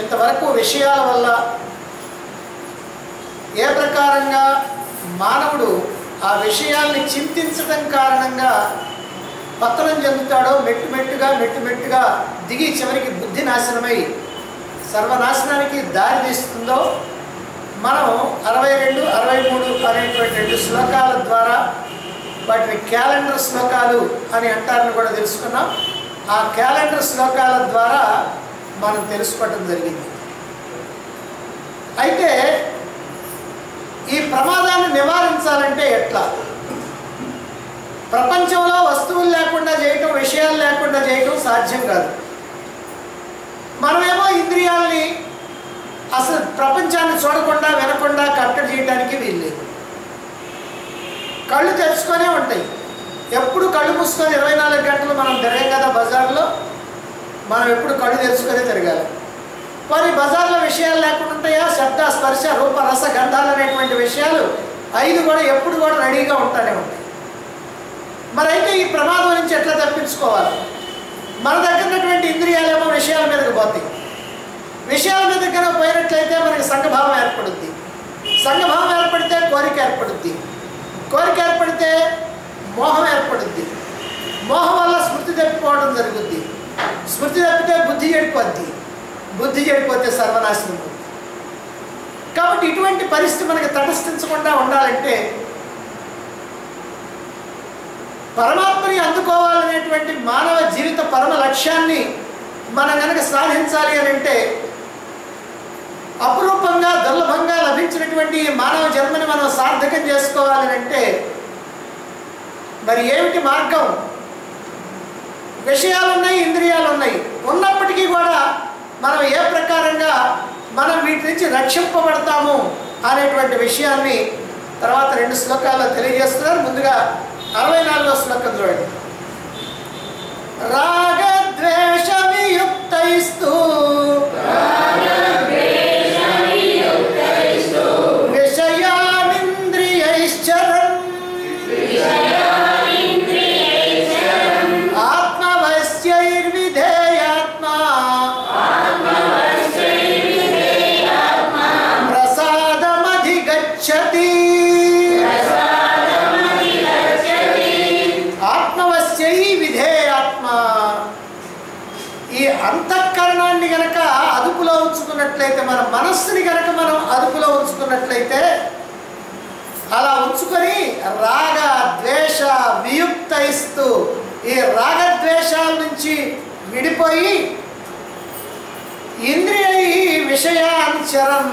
ఇంతవరకు విషయాల వల్ల ఏ ప్రకారంగా మానవుడు ఆ విషయాల్ని చింతించడం కారణంగా పతనం చెందుతాడో మెట్టుమెట్టుగా దిగి చివరికి బుద్ధి నాశనమై సర్వనాశనానికి దారి తీస్తుందో మనం 62, 63 అనేటువంటి 2 శ్లోకాల ద్వారా, వాటిని క్యాలెండర్ శ్లోకాలు అని అంటారని కూడా తెలుసుకున్నాం. ఆ క్యాలెండర్ శ్లోకాల ద్వారా మనం తెలుసుకోవటం జరిగింది. అయితే ఈ ప్రమాదాన్ని నివారించాలంటే ఎట్లా? ప్రపంచంలో వస్తువులు లేకుండా చేయటం, విషయాలు లేకుండా చేయటం సాధ్యం కాదు. మనమేమో ఇంద్రియాలని అసలు ప్రపంచాన్ని చూడకుండా వినకుండా కట్టడి చేయడానికి వీల్లేదు. కళ్ళు తెరుచుకొనే ఉంటాయి, ఎప్పుడు కళ్ళు మూసుకొని 24 గంటలు మనం తిరగం కదా బజార్లో. మనం ఎప్పుడు కళ్ళు తెరుచుకొనే తిరగాలి. మరి బజార్లో విషయాలు లేకుండా ఉంటాయా? శబ్ద, స్పర్శ, రూప, రస, గంధాలు అనేటువంటి విషయాలు 5 కూడా ఎప్పుడు కూడా రెడీగా ఉంటానే ఉంటాయి. మరైతే ఈ ప్రమాదం నుంచి ఎట్లా తప్పించుకోవాలి? మన దగ్గర ఉన్నటువంటి ఇంద్రియాలేమో విషయాల మీదకి పోతాయి. విషయాల మీద దగ్గర పోయినట్లయితే మనకి సంఘభావం ఏర్పడుద్ది. సంఘభావం ఏర్పడితే కోరిక ఏర్పడుద్ది. కోరిక ఏర్పడితే మోహం ఏర్పడుద్ది. మోహం వల్ల స్మృతి తప్పిపోవడం జరుగుద్ది. స్మృతి తప్పితే బుద్ధి చెడిపోద్ది. బుద్ధి చెడిపోతే సర్వనాశనం. కాబట్టి ఇటువంటి పరిస్థితి మనకి తటస్థించకుండా ఉండాలంటే పరమాత్మని అందుకోవాలనేటువంటి మానవ జీవిత పరమ లక్ష్యాన్ని మనం కనుక సాధించాలి అని అంటే అపురూపంగా దుర్లభంగా లభించినటువంటి ఈ మానవ జన్మని మనం సార్థకం చేసుకోవాలని అంటే మరి ఏమిటి మార్గం? విషయాలున్నాయి, ఇంద్రియాలు ఉన్నాయి. ఉన్నప్పటికీ కూడా మనం ఏ ప్రకారంగా మనం వీటి నుంచి రక్షింపబడతాము అనేటువంటి విషయాన్ని తర్వాత 2 శ్లోకాల్లో తెలియజేస్తున్నారు. ముందుగా 64వ శ్లోకం చూడండి. రాగద్వేషవియుక్తైస్తు మన మనస్సుని కనుక మనం అదుపులో ఉంచుకున్నట్లయితే, అలా ఉంచుకొని రాగ ద్వేష వియుక్త ఇస్తూ ఈ రాగద్వేషాల నుంచి విడిపోయి ఇంద్రియ విషయానుచరం,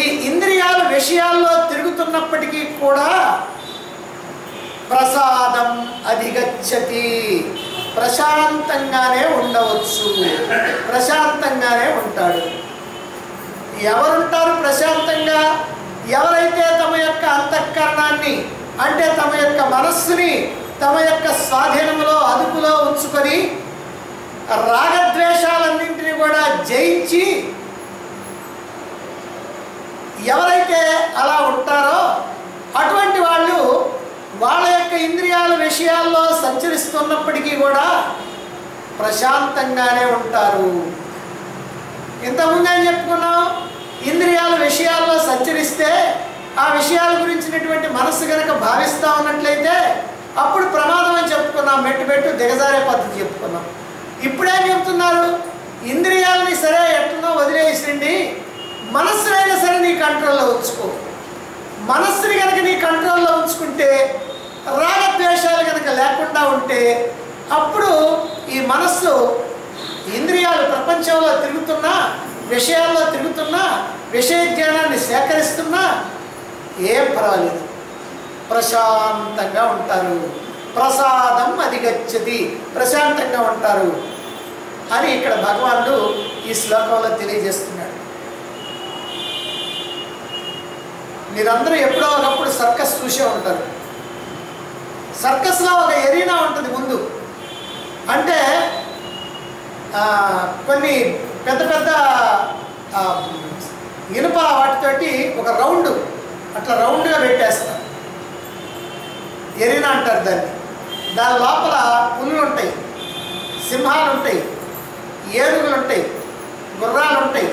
ఈ ఇంద్రియాల విషయాల్లో తిరుగుతున్నప్పటికీ కూడా ప్రసాదం అధిగచ్చతి, ప్రశాంతంగానే ఉండవచ్చు, ప్రశాంతంగానే ఉంటాడు. ఎవరుంటారు ప్రశాంతంగా? ఎవరైతే తమ యొక్క అంతఃకరణాన్ని, అంటే తమ యొక్క మనస్సుని తమ యొక్క స్వాధీనంలో అదుపులో ఉంచుకొని రాగద్వేషాలన్నింటినీ కూడా జయించి ఎవరైతే అలా ఉంటారో అటువంటి వాళ్ళు వాళ్ళ యొక్క ఇంద్రియాల విషయాల్లో సంచరిస్తున్నప్పటికీ కూడా ప్రశాంతంగానే ఉంటారు. ఇంతకుముందు ఏం చెప్పుకున్నాం? ఇంద్రియాల విషయాల్లో సంచరిస్తే ఆ విషయాల గురించినటువంటి మనస్సు కనుక భావిస్తూ ఉన్నట్లయితే అప్పుడు ప్రమాదం అని చెప్పుకున్నాం. మెట్టుబెట్టు దిగజారే పద్ధతి చెప్పుకున్నాం. ఇప్పుడేం చెప్తున్నారు? ఇంద్రియాలని సరే ఎట్లనో వదిలేసిండి, మనస్సునైనా సరే నీ కంట్రోల్లో ఉంచుకో. మనస్సుని కనుక నీ కంట్రోల్లో ఉంచుకుంటే, రాగద్వేషాలు కనుక లేకుండా ఉంటే, అప్పుడు ఈ మనస్సు ఇంద్రియాలు ప్రపంచంలో తిరుగుతున్నా, విషయాల్లో తిరుగుతున్నా, విషయ జ్ఞానాన్ని సేకరిస్తున్నా ఏం పర్వాలేదు, ప్రశాంతంగా ఉంటారు. ప్రసాదం అధిగచ్చతి, ప్రశాంతంగా ఉంటారు అని ఇక్కడ భగవానుడు ఈ శ్లోకంలో తెలియజేస్తున్నాడు. మీరందరూ ఎప్పుడో ఒకప్పుడు సర్కస్ చూసే ఉంటారు. సర్కస్లో ఒక ఎరీనా ఉంటుంది ముందు. అంటే కొన్ని పెద్ద పెద్ద ఇనుప వాటితోటి ఒక రౌండ్ అట్లా రౌండ్గా పెట్టేస్తారు. ఎరీనా అంటారు దాన్ని. దాని లోపల పులులు ఉంటాయి, సింహాలు ఉంటాయి, ఏనుగులు ఉంటాయి, గుర్రాలు ఉంటాయి,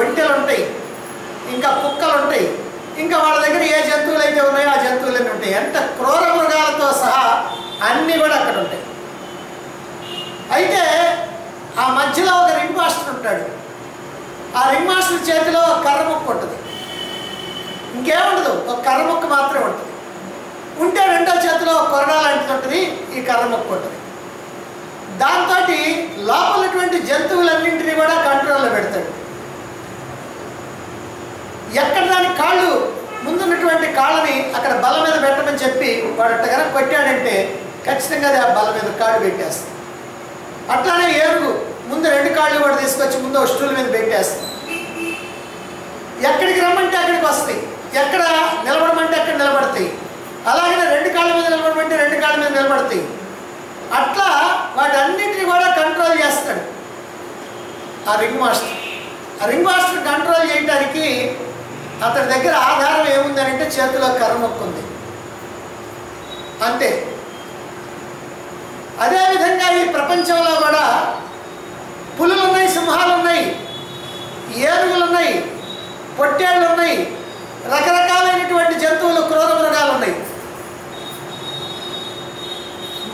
ఒంటెలు ఉంటాయి, ఇంకా కుక్కలు ఉంటాయి, ఇంకా వాళ్ళ దగ్గర ఏ జంతువులు అయితే ఉన్నాయో ఆ జంతువులన్నీ ఉంటాయి. ఎంత క్రూర మృగాలతో సహా అన్నీ కూడా అక్కడ ఉంటాయి. అయితే ఆ మధ్యలో ఒక రింగ్ మాస్టర్ ఉంటాడు. ఆ రింగ్ మాస్టర్ చేతిలో ఒక కర్ర ముక్క ఉంటుంది, ఇంకేముండదు, ఒక కర్ర ముక్క మాత్రమే ఉంటుంది. ఉంటే రెండో చేతిలో కొరడా లాంటిది ఉంటుంది, ఈ కర్ర ముక్క ఉంటుంది. దాంతో లోపలటువంటి జంతువులన్నింటినీ కూడా కంట్రోల్లో పెడతాడు. ఎక్కడ దాని కాళ్ళు ముందున్నటువంటి కాళ్ళని అక్కడ బల మీద పెట్టమని చెప్పి వాడు అట్టగా కొట్టాడంటే ఖచ్చితంగా అది ఆ బల మీద కాళ్ళు పెట్టేస్తాం. అట్లానే ఏనుగు ముందు రెండు కాళ్ళు కూడా తీసుకొచ్చి ముందు స్టూల్ మీద పెట్టేస్తాం. ఎక్కడికి రమ్మంటే అక్కడికి వస్తాయి, ఎక్కడ నిలబడమంటే అక్కడ నిలబడతాయి. అలాగే రెండు కాళ్ళ మీద నిలబడమంటే రెండు కాళ్ళ మీద నిలబడతాయి. అట్లా వాటన్నిటిని కూడా కంట్రోల్ చేస్తాడు ఆ రింగ్ మాస్టర్. ఆ రింగ్ మాస్టర్ కంట్రోల్ చేయడానికి అతడి దగ్గర ఆధారం ఏముందనంటే చేతిలో కర్రమొక్క ఉంది, అంతే. అదేవిధంగా ఈ ప్రపంచంలో కూడా పులులు ఉన్నాయి, సింహాలు ఉన్నాయి, ఏనుగులు ఉన్నాయి, పొట్టేళ్ళు ఉన్నాయి, రకరకాలైనటువంటి జంతువులు, క్రూర మృగాలు ఉన్నాయి.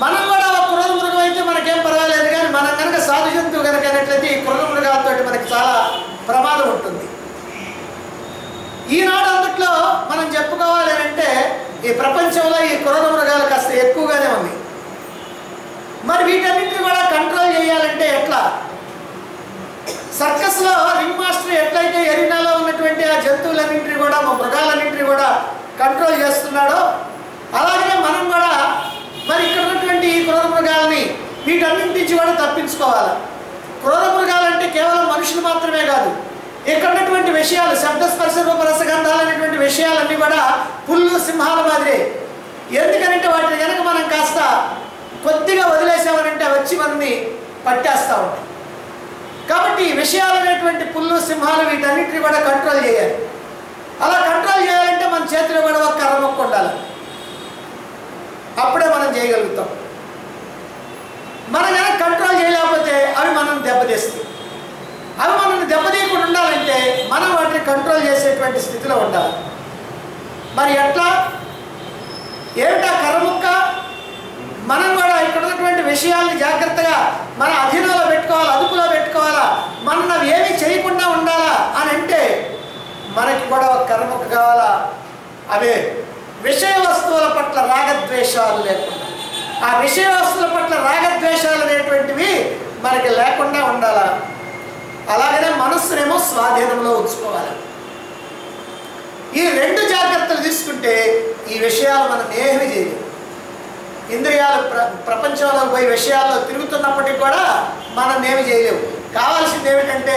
మనం కూడా క్రూర మృగం అయితే మనకేం పర్వాలేదు, కానీ మనం కనుక సాధు జంతువు కనుక అయినట్లయితే ఈ క్రూర మృగాలతో మనకి చాలా ప్రమాదం ఉంటుంది. ఈనాడు అందుట్లో మనం చెప్పుకోవాలి అంటే ఈ ప్రపంచంలో ఈ క్రూర మృగాలు కాస్త ఎక్కువగానే ఉన్నాయి. మరి వీటన్నింటినీ కూడా కంట్రోల్ చేయాలంటే ఎట్లా? సర్కస్లో రింగ్ మాస్టర్ ఎట్లయితే ఎరీనాలో ఉన్నటువంటి ఆ జంతువులన్నింటినీ కూడా, మా మృగాలన్నింటినీ కూడా కంట్రోల్ చేస్తున్నాడో అలాగే మనం కూడా మరి ఇక్కడ ఉన్నటువంటి ఈ క్రూర మృగాలని వీటన్నింటి నుంచి కూడా తప్పించుకోవాలి. క్రూర మృగాలంటే కేవలం మనుషులు మాత్రమే కాదు, ఇక్కడ ఉన్నటువంటి విషయాలు, శబ్దస్పర్శ రూపరసగంధాలు అనేటువంటి విషయాలన్నీ కూడా పుల్లు, సింహాల మాదిరే. ఎందుకనంటే వాటిని కనుక మనం కాస్త కొద్దిగా వదిలేసామనంటే వచ్చి మనల్ని పట్టేస్తూ ఉంటాయి. కాబట్టి ఈ విషయాలు అనేటువంటి పుల్లు, సింహాలు వీటన్నిటిని కూడా కంట్రోల్ చేయాలి. అలా కంట్రోల్ చేయాలంటే మన చేతిలో కూడా ఒక కర్ర మొక్క ఉండాలి, అప్పుడే మనం చేయగలుగుతాం. మనం కనుక కంట్రోల్ చేయలేకపోతే అవి మనం దెబ్బతీస్తాయి. అవి మనల్ని దెబ్బతీయకుండా ఉండాలంటే మనం వాటిని కంట్రోల్ చేసేటువంటి స్థితిలో ఉండాలి. మరి ఎట్లా, ఏమిటా కర్ర ముక్క? మనం కూడా ఇక్కడ ఉన్నటువంటి విషయాల్ని జాగ్రత్తగా మన అధీనంలో పెట్టుకోవాలా, అదుపులో పెట్టుకోవాలా, మనం అవి ఏమీ చేయకుండా ఉండాలా అని అంటే మనకి కూడా ఒక కర్ర ముక్క కావాలా. అవే విషయ వస్తువుల పట్ల రాగద్వేషాలు లేకుండా, ఆ విషయ వస్తువుల పట్ల రాగద్వేషాలు అనేటువంటివి మనకి లేకుండా ఉండాలా. అలాగనే మనస్సునేమో స్వాధీనంలో ఉంచుకోవాలి. ఈ రెండు జాగ్రత్తలు తీసుకుంటే ఈ విషయాలు మనం ఏమీ చేయలేదు. ఇంద్రియాలు ప్రపంచంలో పోయి విషయాల్లో తిరుగుతున్నప్పటికీ కూడా మనం ఏమి చేయలేము. కావాల్సింది ఏమిటంటే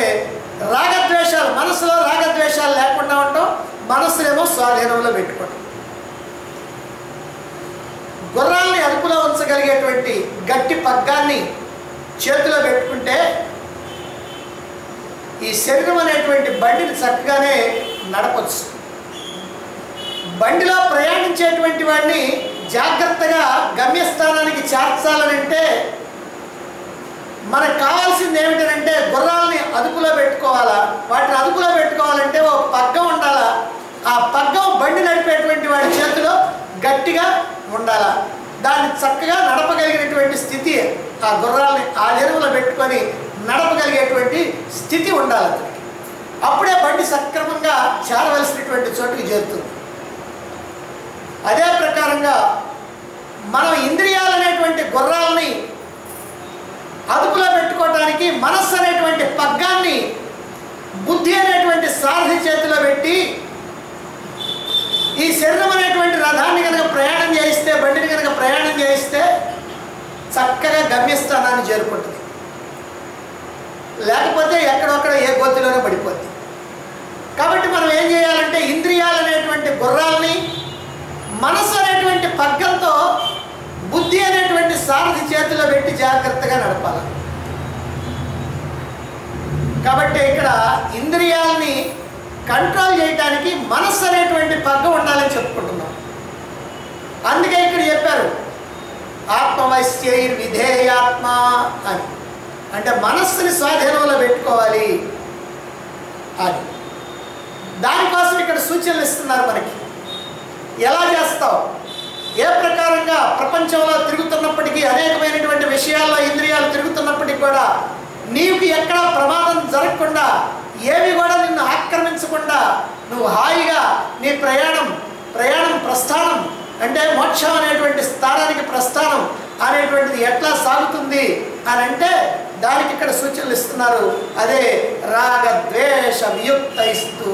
రాగద్వేషాలు, మనసులో రాగద్వేషాలు లేకుండా ఉండటం, మనస్సునేమో స్వాధీనంలో పెట్టుకోవడం. గుర్రాల్ని అదుపులో ఉంచగలిగేటువంటి గట్టి పగ్గాన్ని చేతిలో పెట్టుకుంటే ఈ శరీరం అనేటువంటి బండిని చక్కగానే నడపచ్చు. బండిలో ప్రయాణించేటువంటి వాడిని జాగ్రత్తగా గమ్యస్థానానికి చేర్చాలనంటే మనకు కావాల్సింది ఏమిటంటే గుర్రాలని అదుపులో పెట్టుకోవాలా. వాటిని అదుపులో పెట్టుకోవాలంటే ఒక పగ్గం ఉండాలా, ఆ పగ్గం బండి నడిపేటువంటి వాడి చేతిలో గట్టిగా ఉండాలా. దాన్ని చక్కగా నడపగలిగినటువంటి స్థితి, ఆ గుర్రాలని ఆ ఎరువులో పెట్టుకొని నడపగలిగేటువంటి స్థితి ఉండాలి. అప్పుడే బండి సక్రమంగా చేరవలసినటువంటి చోటుకి చేరుతుంది. అదే ప్రకారంగా మనం ఇంద్రియాలు అనేటువంటి గుర్రాలని అదుపులో పెట్టుకోవడానికి మనస్సు అనేటువంటి పగ్గాన్ని బుద్ధి అనేటువంటి సారథి చేతిలో పెట్టి ఈ శరీరం అనేటువంటి రథాన్ని కనుక ప్రయాణం చేయిస్తే, బండిని కనుక ప్రయాణం చేయిస్తే చక్కగా గమ్యస్థానాన్ని చేరుకుంటుంది. లేకపోతే ఎక్కడొక్కడ ఏ గోతిలోనే పడిపోద్ది. కాబట్టి మనం ఏం చేయాలంటే ఇంద్రియాలు అనేటువంటి గుర్రాలని మనసు అనేటువంటి పగ్గంతో బుద్ధి అనేటువంటి సారథి చేతిలో పెట్టి జాగ్రత్తగా నడపాలి. కాబట్టి ఇక్కడ ఇంద్రియాలని కంట్రోల్ చేయడానికి మనస్సు అనేటువంటి పగ్గం ఉండాలని చెప్పుకుంటున్నాం. అందుకే ఇక్కడ చెప్పారు ఆత్మవశ్యైర్విధేయాత్మ అని, అంటే మనస్సుని స్వాధీనంలో పెట్టుకోవాలి. ఎలా చేస్తావు? ఏ ప్రకారంగా ప్రపంచంలో తిరుగుతున్నప్పటికీ, అనేకమైనటువంటి విషయాల్లో ఇంద్రియాలు తిరుగుతున్నప్పటికీ కూడా నీకు ఎక్కడ ప్రమాదం జరగకుండా, ఏవి కూడా నిన్ను ఆక్రమించకుండా నువ్వు హాయిగా నీ ప్రయాణం ప్రస్థానం అంటే మోక్షం అనేటువంటి స్థానానికి ప్రస్థానం అనేటువంటిది ఎట్లా సాగుతుంది అని అంటే దానికి ఇక్కడ సూచనలు ఇస్తున్నారు. అదే రాగద్వేష వియుక్తైస్తు,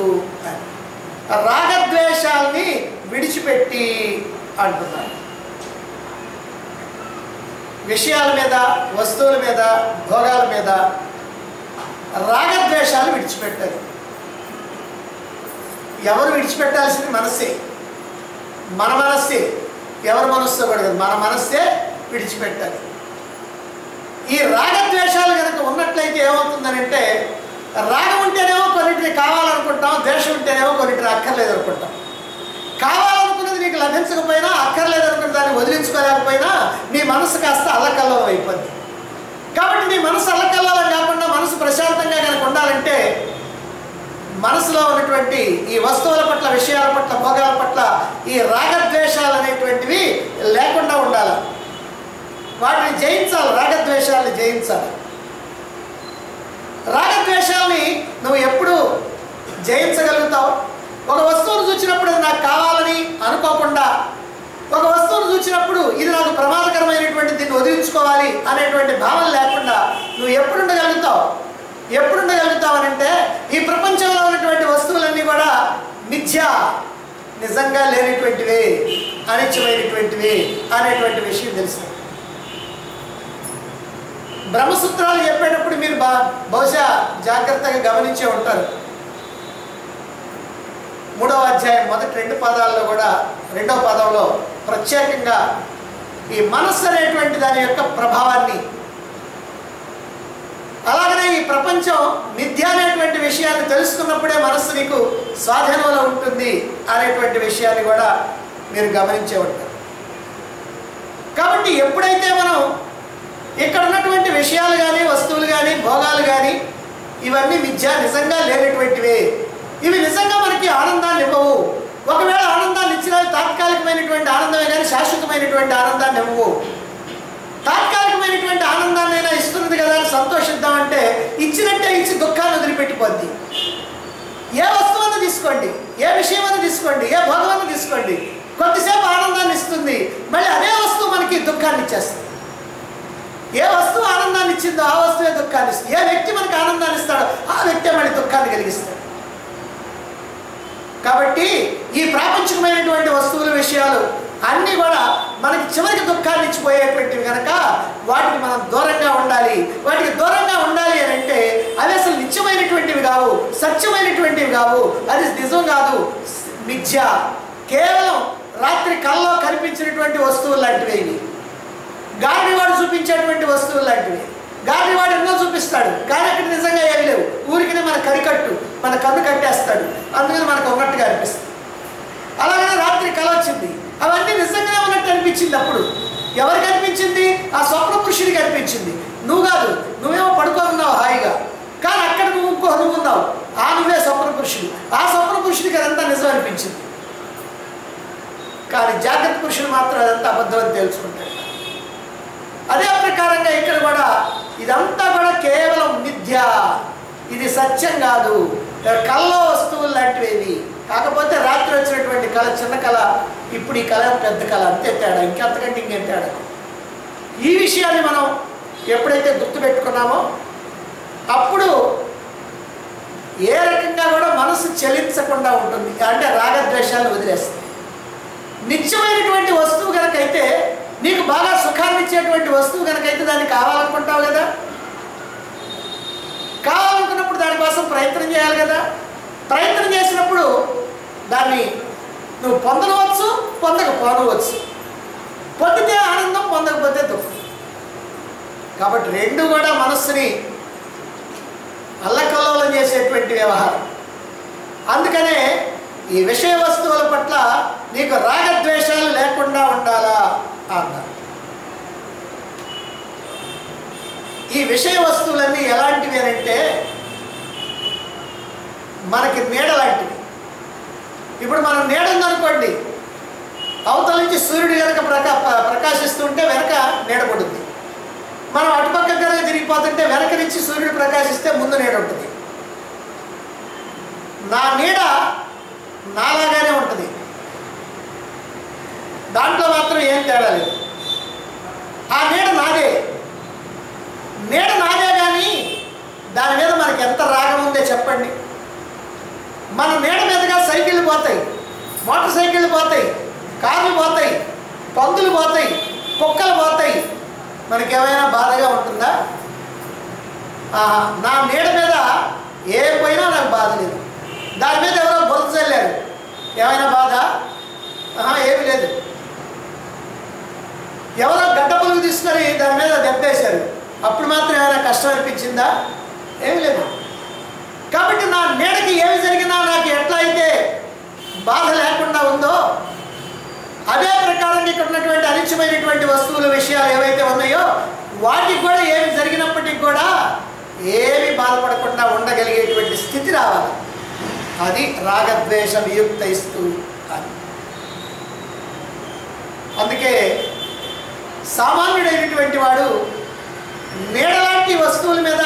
రాగద్వేషాలని విడిచిపెట్టి అంటున్నారు. విషయాల మీద, వస్తువుల మీద, భోగాల మీద రాగద్వేషాలు విడిచిపెట్టారు. ఎవరు విడిచిపెట్టాల్సింది? మనస్సే. మన మనస్సే, ఎవరి మనస్సు కూడా కదా, మన మనస్సే విడిచిపెట్టాలి. ఈ రాగద్వేషాలు కనుక ఉన్నట్లయితే ఏమవుతుందనంటే, రాగం ఉంటేనేమో కొన్నిటిని కావాలనుకుంటాం, ద్వేషం ఉంటేనేమో కొన్నిటిని అక్కర్లేదు అనుకుంటాం. కావాలనుకున్నది నీకు లభించకపోయినా, అక్కర్లేదు అనుకున్న దాన్ని వదిలించుకోలేకపోయినా నీ మనసు కాస్త అల్లకల్లోలం అయిపోద్ది. కాబట్టి నీ మనసు అల్లకల్లోలం కాకుండా మనసు ప్రశాంతంగా కనుక ఉండాలంటే మనసులో ఉన్నటువంటి ఈ వస్తువుల పట్ల, విషయాల పట్ల, భోగాల పట్ల ఈ రాగద్వేషాలు అనేటువంటివి లేకుండా ఉండాలి. వాటిని జయించాలి, రాగద్వేషాలని జయించాలి. రాగద్వేషాలని నువ్వు ఎప్పుడు జయించగలుగుతావు? ఒక వస్తువును చూసినప్పుడు అది నాకు కావాలని అనుకోకుండా, ఒక వస్తువును చూసినప్పుడు ఇది నాకు ప్రమాదకరమైనటువంటి దీన్ని వదిలించుకోవాలి అనేటువంటి భావన లేకుండా నువ్వు ఎప్పుడు ఉండగలుగుతావు? ఎప్పుడు ఉండగలుగుతావనంటే, ఈ ప్రపంచంలో ఉన్నటువంటి వస్తువులన్నీ కూడా మిథ్య, నిజంగా లేనటువంటివి, అనిత్యమైనటువంటివి అనేటువంటి విషయం తెలుసు. బ్రహ్మసూత్రాలు చెప్పేటప్పుడు మీరు బహుశా జాగ్రత్తగా గమనించే ఉంటారు. 3వ అధ్యాయం మొదటి 2 పాదాల్లో కూడా, 2వ పాదంలో ప్రత్యేకంగా ఈ మనస్సు అనేటువంటి దాని యొక్క ప్రభావాన్ని, అలాగనే ఈ ప్రపంచం మిథ్య అనేటువంటి విషయాన్ని తెలుసుకున్నప్పుడే మనస్సు నీకు స్వాధీనంలో ఉంటుంది అనేటువంటి విషయాన్ని కూడా మీరు గమనించే ఉంటారు. కాబట్టి ఎప్పుడైతే మనం ఇక్కడ ఉన్నటువంటి విషయాలు కానీ, వస్తువులు కానీ, భోగాలు కానీ ఇవన్నీ మిథ్య, నిజంగా లేనటువంటివి, ఇవి నిజంగా మనకి ఆనందాన్ని ఇవ్వవు. ఒకవేళ ఆనందాన్ని ఇచ్చినా తాత్కాలికమైనటువంటి ఆనందమే కానీ శాశ్వతమైనటువంటి ఆనందాన్ని ఇవ్వవు. తాత్కాలికమైనటువంటి ఆనందాన్ని అయినా ఇస్తున్నది కదా అని సంతోషిద్దామంటే ఇచ్చినట్టే ఇచ్చి దుఃఖాన్ని వదిలిపెట్టిపోద్ది. ఏ వస్తువును తీసుకోండి, ఏ విషయమని తీసుకోండి, ఏ భోగమని తీసుకోండి, కొద్దిసేపు ఆనందాన్ని ఇస్తుంది, మళ్ళీ అదే వస్తువు మనకి దుఃఖాన్ని ఇచ్చేస్తుంది. ఏ వస్తువు ఆనందాన్ని ఇచ్చిందో ఆ వస్తువే దుఃఖాన్ని ఇస్తుంది. ఏ వ్యక్తి మనకు ఆనందాన్ని ఇస్తాడో ఆ వ్యక్తే మళ్ళీ దుఃఖాన్ని కలిగిస్తాడు. కాబట్టి ఈ ప్రాపంచికమైనటువంటి వస్తువుల విషయాలు అన్నీ కూడా మనకి చివరికి దుఃఖాన్ని ఇచ్చిపోయేటువంటివి కనుక వాటికి మనం దూరంగా ఉండాలి. వాటికి దూరంగా ఉండాలి అని అంటే అవి అసలు నిత్యమైనటువంటివి కావు, సత్యమైనటువంటివి కావు, అది నిజం కాదు, మిథ్య, కేవలం రాత్రి కల్లో కనిపించినటువంటి వస్తువులు లాంటివి, ఇవి గాడివాడు చూపించేటువంటి వస్తువులు లాంటివి. గాడివాడు ఎన్నో చూపిస్తాడు కానీ అక్కడ నిజంగా ఏం లేవు, ఊరికినే మన కరికట్టు, మన కన్ను కట్టేస్తాడు, అందుకని మనకు ఉన్నట్టుగా అనిపిస్తుంది. అలాగనే రాత్రి కళ వచ్చింది, అవన్నీ నిజంగా ఉన్నట్టు అనిపించింది. అప్పుడు ఎవరు కనిపించింది? ఆ స్వప్న పురుషుడికి అనిపించింది, నువ్వు కాదు. నువ్వేమో పడుకోనున్నావు హాయిగా, కానీ అక్కడ నువ్వు ఇంకో నువ్వున్నావు, ఆ నువ్వే స్వప్న పురుషుడు. ఆ స్వప్న పురుషుడికి అదంతా నిజం అనిపించింది, కానీ జాగ్రత్త పురుషుడు మాత్రం అదంతా అబద్ధం అని తెలుసుకుంటాడు. అదే ప్రకారంగా ఇక్కడ కూడా ఇదంతా కూడా కేవలం మిథ్య, ఇది సత్యం కాదు, కళ్ళ వస్తువులు లాంటివి. కాకపోతే రాత్రి వచ్చినటువంటి కళ చిన్న కళ, ఇప్పుడు ఈ కళ పెద్ద కళ, అంతే తేడా, ఇంకెంతకంటే ఇంకేం తేడా. ఈ విషయాన్ని మనం ఎప్పుడైతే గుర్తుపెట్టుకున్నామో అప్పుడు ఏ రకంగా కూడా మనసు చలించకుండా ఉంటుంది, అంటే రాగద్వేషాలు వదిలేస్తుంది. నిత్యమైనటువంటి వస్తువు కనుకైతే, నీకు బాగా సుఖాన్ని ఇచ్చేటువంటి వస్తువు కనుకైతే దాన్ని కావాలనుకుంటావు కదా. కావాలనుకున్నప్పుడు దానికోసం ప్రయత్నం చేయాలి కదా. ప్రయత్నం చేసినప్పుడు దాన్ని నువ్వు పొందవచ్చు, పొందకపోవచ్చు, పొందితే ఆనందం, పొందకపోతే దుఃఖం. కాబట్టి రెండు కూడా మనస్సుని అల్లకల్లోలం చేసేటువంటి వ్యవహారం. అందుకనే ఈ విషయ వస్తువుల పట్ల నీకు రాగద్వేషాలు లేకుండా ఉండాలా అన్నారు. ఈ విషయ వస్తువులన్నీ ఎలాంటివి అంటే మనకి నీడ లాంటివి. ఇప్పుడు మనం నీడ ఉందనుకోండి, అవతల నుంచి సూర్యుడు కనుక ప్రకాశిస్తుంటే వెనక నీడపడుతుంది. మనం అటుపక్క కనుక తిరిగిపోతుంటే వెనక నుంచి సూర్యుడు ప్రకాశిస్తే ముందు నీడ ఉంటుంది. నా నీడ నాలాగానే ఉంటుంది, దాంట్లో మాత్రం ఏం తేడా లేదు. ఆ నీడ నాదే కానీ దాని మీద మనకి ఎంత రాగం ఉందో చెప్పండి. మన నీడ మీదగా సైకిళ్ళు పోతాయి, మోటార్ సైకిళ్ళు పోతాయి, కార్లు పోతాయి, పందులు పోతాయి, కుక్కలు పోతాయి. మనకేమైనా బాధగా ఉంటుందా? నా నీడ మీద ఏ పోయినా నాకు బాధ లేదు. దాని మీద ఎవరో బురద చల్లారు, ఏమైనా బాధ? ఏమి లేదు. ఎవరో గడ్డ పొలుగు తీసుకొని దాని మీద దెబ్బేశారు, అప్పుడు మాత్రం ఏమైనా కష్టం అనిపించిందా? ఏమి లేదు. కాబట్టి నా నీడకి ఏమి జరిగినా నాకు ఎట్లా అయితే బాధ లేకుండా ఉందో అదే ప్రకారంగా ఇక్కడ ఉన్నటువంటి అనిత్యమైనటువంటి వస్తువుల విషయాలు ఏవైతే ఉన్నాయో వాటికి కూడా ఏమి జరిగినప్పటికి కూడా ఏమి బాధపడకుండా ఉండగలిగేటువంటి స్థితి రావాలి. అది రాగద్వేష వియుక్తైస్తు అని. అందుకే సామాన్యుడైనటువంటి వాడు నీడలాంటి వస్తువుల మీద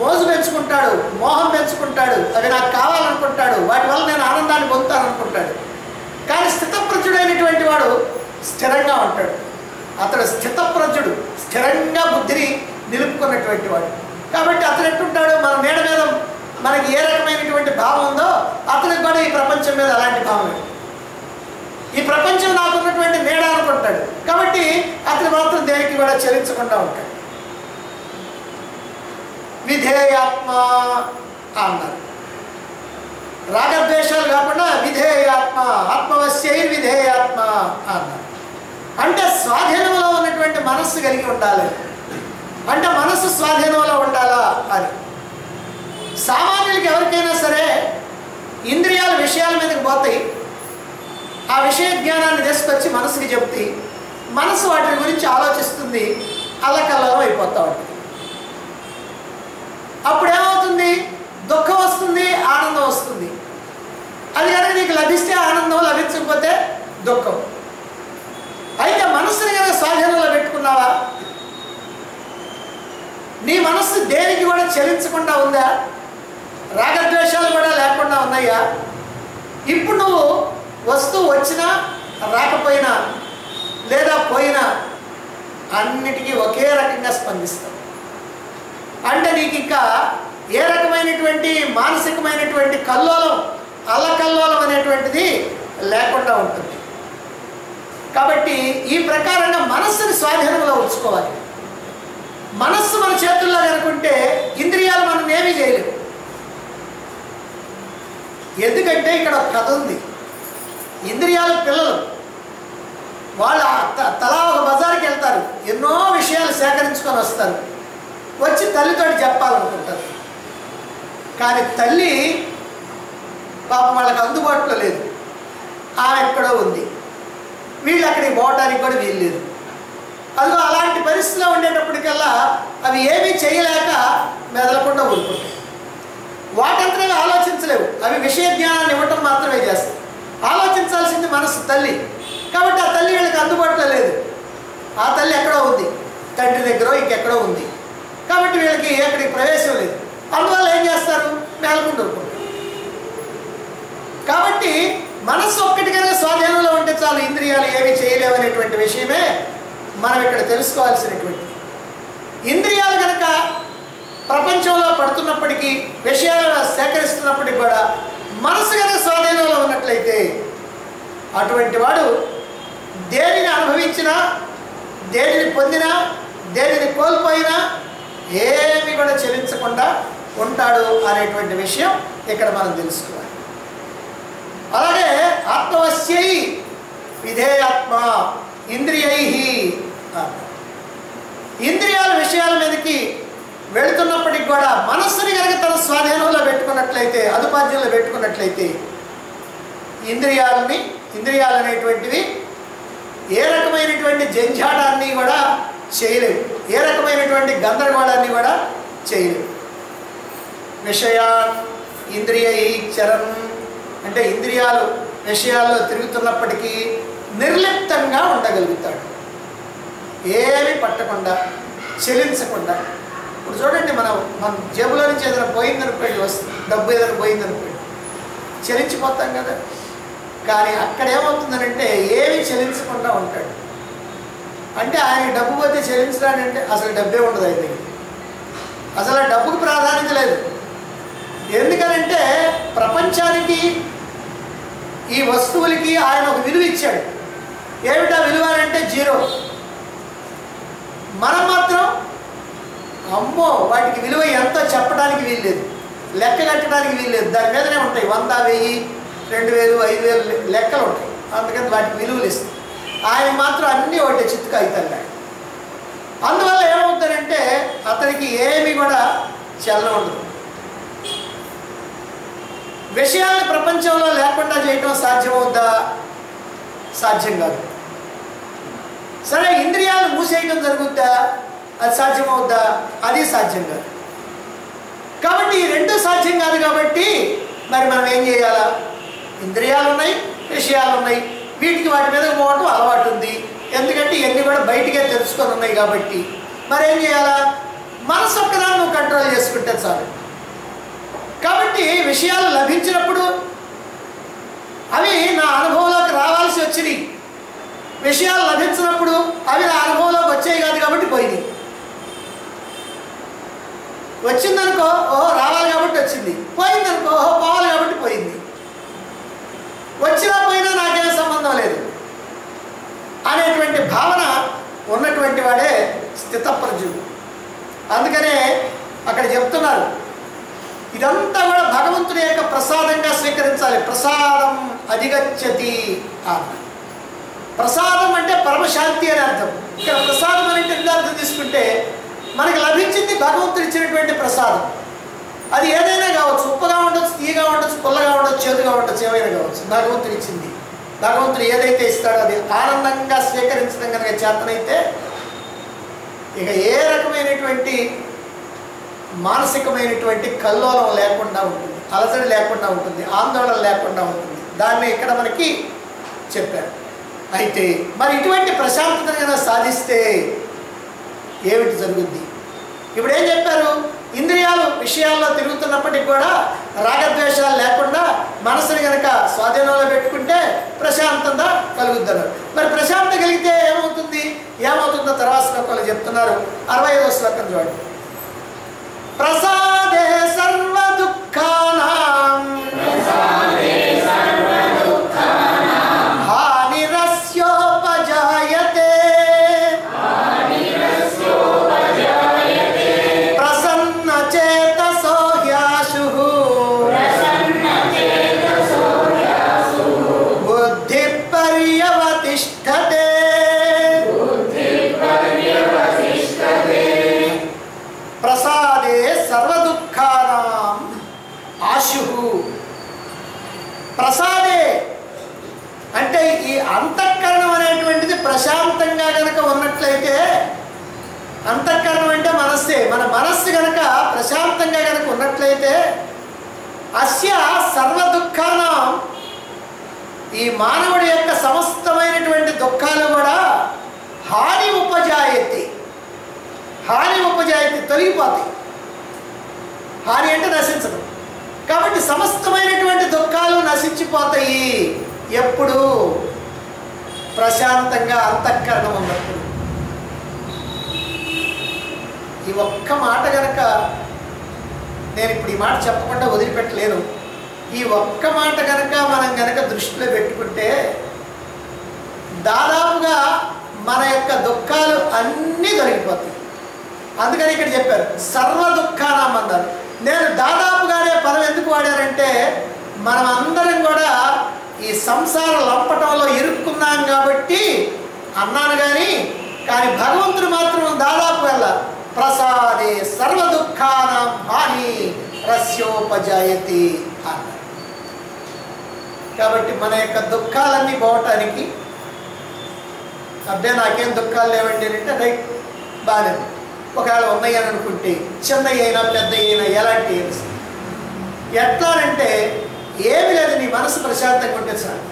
మోజు పెంచుకుంటాడు, మోహం పెంచుకుంటాడు, అవి నాకు కావాలనుకుంటాడు, వాటి వల్ల నేను ఆనందాన్ని పొందుతాననుకుంటాడు. కానీ స్థితప్రజ్ఞుడైనటువంటి వాడు స్థిరంగా ఉంటాడు. అతడు స్థితప్రజ్ఞుడు, స్థిరంగా బుద్ధిని నిలుపుకున్నటువంటి వాడు. కాబట్టి అతను ఎట్టుంటాడు? మన నీడ మీద మనకి ఏ రకమైనటువంటి భావం ఉందో అతనికి కూడా ఈ ప్రపంచం మీద అలాంటి భావమే. ఈ ప్రపంచం నాకున్నటువంటి నీడ అనుకుంటాడు. కాబట్టి అతను మాత్రం దేనికి కూడా చెల్లించకుండా ఉంటాడు. విధేయాత్మ అన్నారు. రాగద్వేషాలు కాకుండా విధేయాత్మ, ఆత్మవశ్యై విధేయాత్మ అన్నారు. అంటే స్వాధీనంలో ఉన్నటువంటి మనస్సు కలిగి ఉండాలి. అంటే మనస్సు స్వాధీనంలో ఉండాలా అని. సామాన్యులకి ఎవరికైనా సరే ఇంద్రియాల విషయాల మీదకి పోతాయి, ఆ విషయ జ్ఞానాన్ని తీసుకొచ్చి మనసుకి చెప్తే మనసు వాటి గురించి ఆలోచిస్తుంది, అల్లకల్లం అయిపోతూ ఉంటుంది. అప్పుడేమవుతుంది? దుఃఖం వస్తుంది, ఆనందం వస్తుంది. అది కనుక నీకు లభిస్తే ఆనందం, లభించకపోతే దుఃఖం. అయితే మనస్సుని కనుక స్వాధీనంలో పెట్టుకున్నావా? నీ మనస్సు దేనికి కూడా చలించకుండా ఉందా? రాగద్వేషాలు కూడా లేకుండా ఉన్నాయా? ఇప్పుడు నువ్వు వస్తువు వచ్చినా రాకపోయినా లేదా పోయినా అన్నిటికీ ఒకే రకంగా స్పందిస్తావు. అంటే నీకు ఇంకా ఏ రకమైనటువంటి మానసికమైనటువంటి కల్లోలం, అల్లకల్లోలం అనేటువంటిది లేకుండా ఉంటుంది. కాబట్టి ఈ ప్రకారంగా మనస్సుని స్వాధీనంలో ఉంచుకోవాలి. మనస్సు మన చేతుల్లో కనుకుంటే ఇంద్రియాలు మనం ఏమీ చేయలేవు. ఎందుకంటే ఇక్కడ ఒక కథ ఉంది. ఇంద్రియాల పిల్లలు వాళ్ళు తలా ఒక బజార్కి వెళ్తారు, ఎన్నో విషయాలు సేకరించుకొని వస్తారు, వచ్చి తల్లితో చెప్పాలనుకుంటారు. కానీ తల్లి పాపం వాళ్ళకి అందుబాటులో లేదు, ఆమె ఎక్కడో ఉంది, వీళ్ళు అక్కడికి పోవడానికి కూడా వీలు లేదు. అదిగో అలాంటి పరిస్థితిలో ఉండేటప్పటికల్లా అవి ఏమీ చేయలేక మెదలకుండా ఊరుకుంటాయి. వాటంతగా ఆలోచించలేవు, అవి విషయ జ్ఞానాన్ని ఇవ్వటం మాత్రమే చేస్తాయి. ఆలోచించాల్సింది మనసు, తల్లి. కాబట్టి ఆ తల్లి వీళ్ళకి అందుబాటులో లేదు, ఆ తల్లి ఎక్కడో ఉంది, తండ్రి దగ్గర ఇంకెక్కడో ఉంది. కాబట్టి వీళ్ళకి ఎక్కడికి ప్రవేశం లేదు. అందువల్ల ఏం చేస్తారు? మేలకుండా ఊరుకుంటారు. కాబట్టి మనస్సు ఒక్కటికైనా స్వాధీనంలో ఉంటే చాలు, ఇంద్రియాలు ఏమీ చేయలేవు అనేటువంటి విషయమే మనం ఇక్కడ తెలుసుకోవాల్సినటువంటి. ఇంద్రియాలు కనుక ప్రపంచంలో పడుతున్నప్పటికీ, విషయాలను సేకరిస్తున్నప్పటికీ కూడా మనసు కనుక స్వాధీనంలో ఉన్నట్లయితే అటువంటి వాడు దేనిని అనుభవించినా, దేనిని పొందినా, దేనిని కోల్పోయినా ఏమీ కూడా చెల్లించకుండా ఉంటాడు అనేటువంటి విషయం ఇక్కడ మనం తెలుసుకోవాలి. అలాగే ఆత్మవశ్యై విధేయాత్మ ఇంద్రియై. ఇంద్రియాల విషయాల మీదకి వెళుతున్నప్పటికి కూడా మనస్సుని కనుక తన స్వాధీనంలో పెట్టుకున్నట్లయితే, అదుపాధ్యంలో పెట్టుకున్నట్లయితే ఇంద్రియాలు అనేటువంటివి ఏ రకమైనటువంటి జంజాటాన్ని కూడా చేయలేవు, ఏ రకమైనటువంటి గందరగోళాన్ని కూడా చేయలేవు. విషయాన్ ఇంద్రియై చరన్ అంటే ఇంద్రియాలు విషయాల్లో తిరుగుతున్నప్పటికీ నిర్లిప్తంగా ఉండగలుగుతాడు, ఏమి పట్టకుండా చెలించకుండా. ఇప్పుడు చూడండి, మన జేబులో నుంచి ఏదైనా పోయిందనుకోండి, వస్తుంది డబ్బు ఏదైనా పోయిందనుకోండి, చెలించిపోతాం కదా. కానీ అక్కడ ఏమవుతుందనంటే ఏమి చెలించకుండా ఉంటాడు. అంటే ఆయన డబ్బు పోతే చెల్లించడానంటే అసలు డబ్బే ఉండదు ఆయన దగ్గర, అసలు ఆ డబ్బుకు ప్రాధాన్యత లేదు. ఎందుకనంటే ప్రపంచానికి ఈ వస్తువులకి ఆయన ఒక విలువ ఇచ్చాడు. ఏమిటా విలువ అంటే జీరో. మనం మాత్రం అమ్మో వాటికి విలువ ఎంతో చెప్పడానికి వీల్లేదు, లెక్క కట్టడానికి వీల్లేదు, దాని మీదనే ఉంటాయి 100, 1000, 2000, 5000 లెక్కలు ఉంటాయి. అందుకని వాటికి విలువలు ఇస్తాయి. ఆయన మాత్రం అన్నీ ఒకటే చిత్తుకు అవుతాడు. అందువల్ల ఏమవుతారంటే అతనికి ఏమి కూడా చలనం ఉండదు. విషయాలను ప్రపంచంలో లేకుండా చేయటం సాధ్యమవుద్దా? సాధ్యం కాదు. సరే, ఇంద్రియాలు మూసేయటం జరుగుద్దా? అది సాధ్యమవుద్దా? అది సాధ్యం కాదు. కాబట్టి ఈ రెండూ సాధ్యం కాదు. కాబట్టి మరి మనం ఏం చేయాలా? ఇంద్రియాలు ఉన్నాయి, విషయాలు ఉన్నాయి, వీటికి వాటి మీద పోవటం అలవాటు ఉంది. ఎందుకంటే ఇవన్నీ కూడా బయటికే తెలుసుకొని ఉన్నాయి. కాబట్టి మరి ఏం చేయాలా? మనసు ఒక్కదాన్ని నువ్వు కంట్రోల్ చేసుకుంటే చాలు. కాబట్టి విషయాలు లభించినప్పుడు అవి నా అనుభవంలోకి రావాల్సి వచ్చినాయి, విషయాలు లభించినప్పుడు అవి నా అనుభవంలోకి వచ్చాయి కాదు కాబట్టి పోయినాయి. వచ్చిందనుకో ఓహో రావాలి కాబట్టి వచ్చింది, పోయిందనుకో ఓహో పోవాలి కాబట్టి పోయింది. వచ్చినా పోయినా నాకేం సంబంధం లేదు అనేటువంటి భావన ఉన్నటువంటి వాడే స్థితప్రజ్ఞుడు. అందుకనే అక్కడ చెప్తున్నారు, ఇదంతా కూడా భగవంతుని యొక్క ప్రసాదంగా స్వీకరించాలి. ప్రసాదం అధిగచ్చతి ఆత్మ. ప్రసాదం అంటే పరమశాంతి అని అర్థం. ఇక్కడ ప్రసాదం అనేది ఎంత అర్థం తీసుకుంటే మనకు లభించింది భగవంతుడు ఇచ్చినటువంటి ప్రసాదం. అది ఏదైనా కావచ్చు, ఉప్పుగా ఉండొచ్చు, తీయగా ఉండొచ్చు, పుల్లగా ఉండొచ్చు, చేదుగా ఉండొచ్చు, ఏమైనా కావచ్చు. భగవంతుడు ఇచ్చింది, భగవంతుడు ఏదైతే ఇస్తాడో అది ఆనందంగా స్వీకరించడం కనుక చేతనైతే ఇక ఏ రకమైనటువంటి మానసికమైనటువంటి కల్లోలం లేకుండా ఉంటుంది, అలసడి లేకుండా ఉంటుంది, ఆందోళన లేకుండా ఉంటుంది. దాన్ని ఇక్కడ మనకి చెప్పారు. అయితే మరి ఇటువంటి ప్రశాంతతను కనుక సాధిస్తే ఏమిటి జరుగుద్ది? ఇప్పుడు ఏం చెప్పారు? ఇంద్రియాలు విషయాల్లో తిరుగుతున్నప్పటికీ కూడా రాగద్వేషాలు లేకుండా మనసుని కనుక స్వాధీనంలో పెట్టుకుంటే ప్రశాంతత కలుగుద్దారు. మరి ప్రశాంతత కలిగితే ఏమవుతుంది? ఏమవుతుందో తర్వాత శ్లోకాలు చెప్తున్నారు. 65వ శ్లోకం చూడండి. ప్రసాదే సర్వ దుఃఖానాం ప్రసాదే అంటే ఈ అంతఃకరణం అనేటువంటిది ప్రశాంతంగా కనుక ఉన్నట్లయితే, అంతఃకరణం అంటే మనస్సే, మన మనస్సు కనుక ప్రశాంతంగా కనుక ఉన్నట్లయితే అస్య సర్వ దుఃఖానం, ఈ మానవుడి యొక్క సమస్తమైనటువంటి దుఃఖాలు కూడా హాని ఉపజాయతి, హాని ఉపజాయతి తొలగిపోతాయి. హాని అంటే నశించదు. కాబట్టి సమస్తమైనటువంటి దుఃఖాలు నశించిపోతాయి ఎప్పుడు? ప్రశాంతంగా అంతఃకరణం ఉన్నప్పుడు. ఈ ఒక్క మాట కనుక నేను ఇప్పుడు ఈ మాట చెప్పకుండా వదిలిపెట్టలేను. ఈ ఒక్క మాట కనుక మనం కనుక దృష్టిలో పెట్టుకుంటే దాదాపుగా మన యొక్క దుఃఖాలు అన్నీ తొలగిపోతాయి. అందుకని ఇక్కడ చెప్పారు సర్వ దుఃఖానాం అన్నారు. నేను దాదాపుగానే పదం ఎందుకు వాడారంటే మనం అందరం కూడా ఈ సంసార లంపటంలో ఇరుక్కున్నాం కాబట్టి అన్నాను. కానీ భగవంతుడు మాత్రం దాదాపు వెళ్ళా ప్రసాదే సర్వ దుఃఖానాం హాని రస్యోపజాయతి అన్నారు. కాబట్టి మన యొక్క దుఃఖాలన్నీ పోవటానికి అబ్బే నాకేం దుఃఖాలు లేవండి అంటే రైట్, బాగానే ఒకవేళ ఉన్నాయని అనుకుంటే చిన్నవి అయినా పెద్ద అయినా ఎలాంటి ఎట్లా అంటే ఏమి లేదు, నీ మనసు ప్రశాంతంగా ఉంటే చాలు.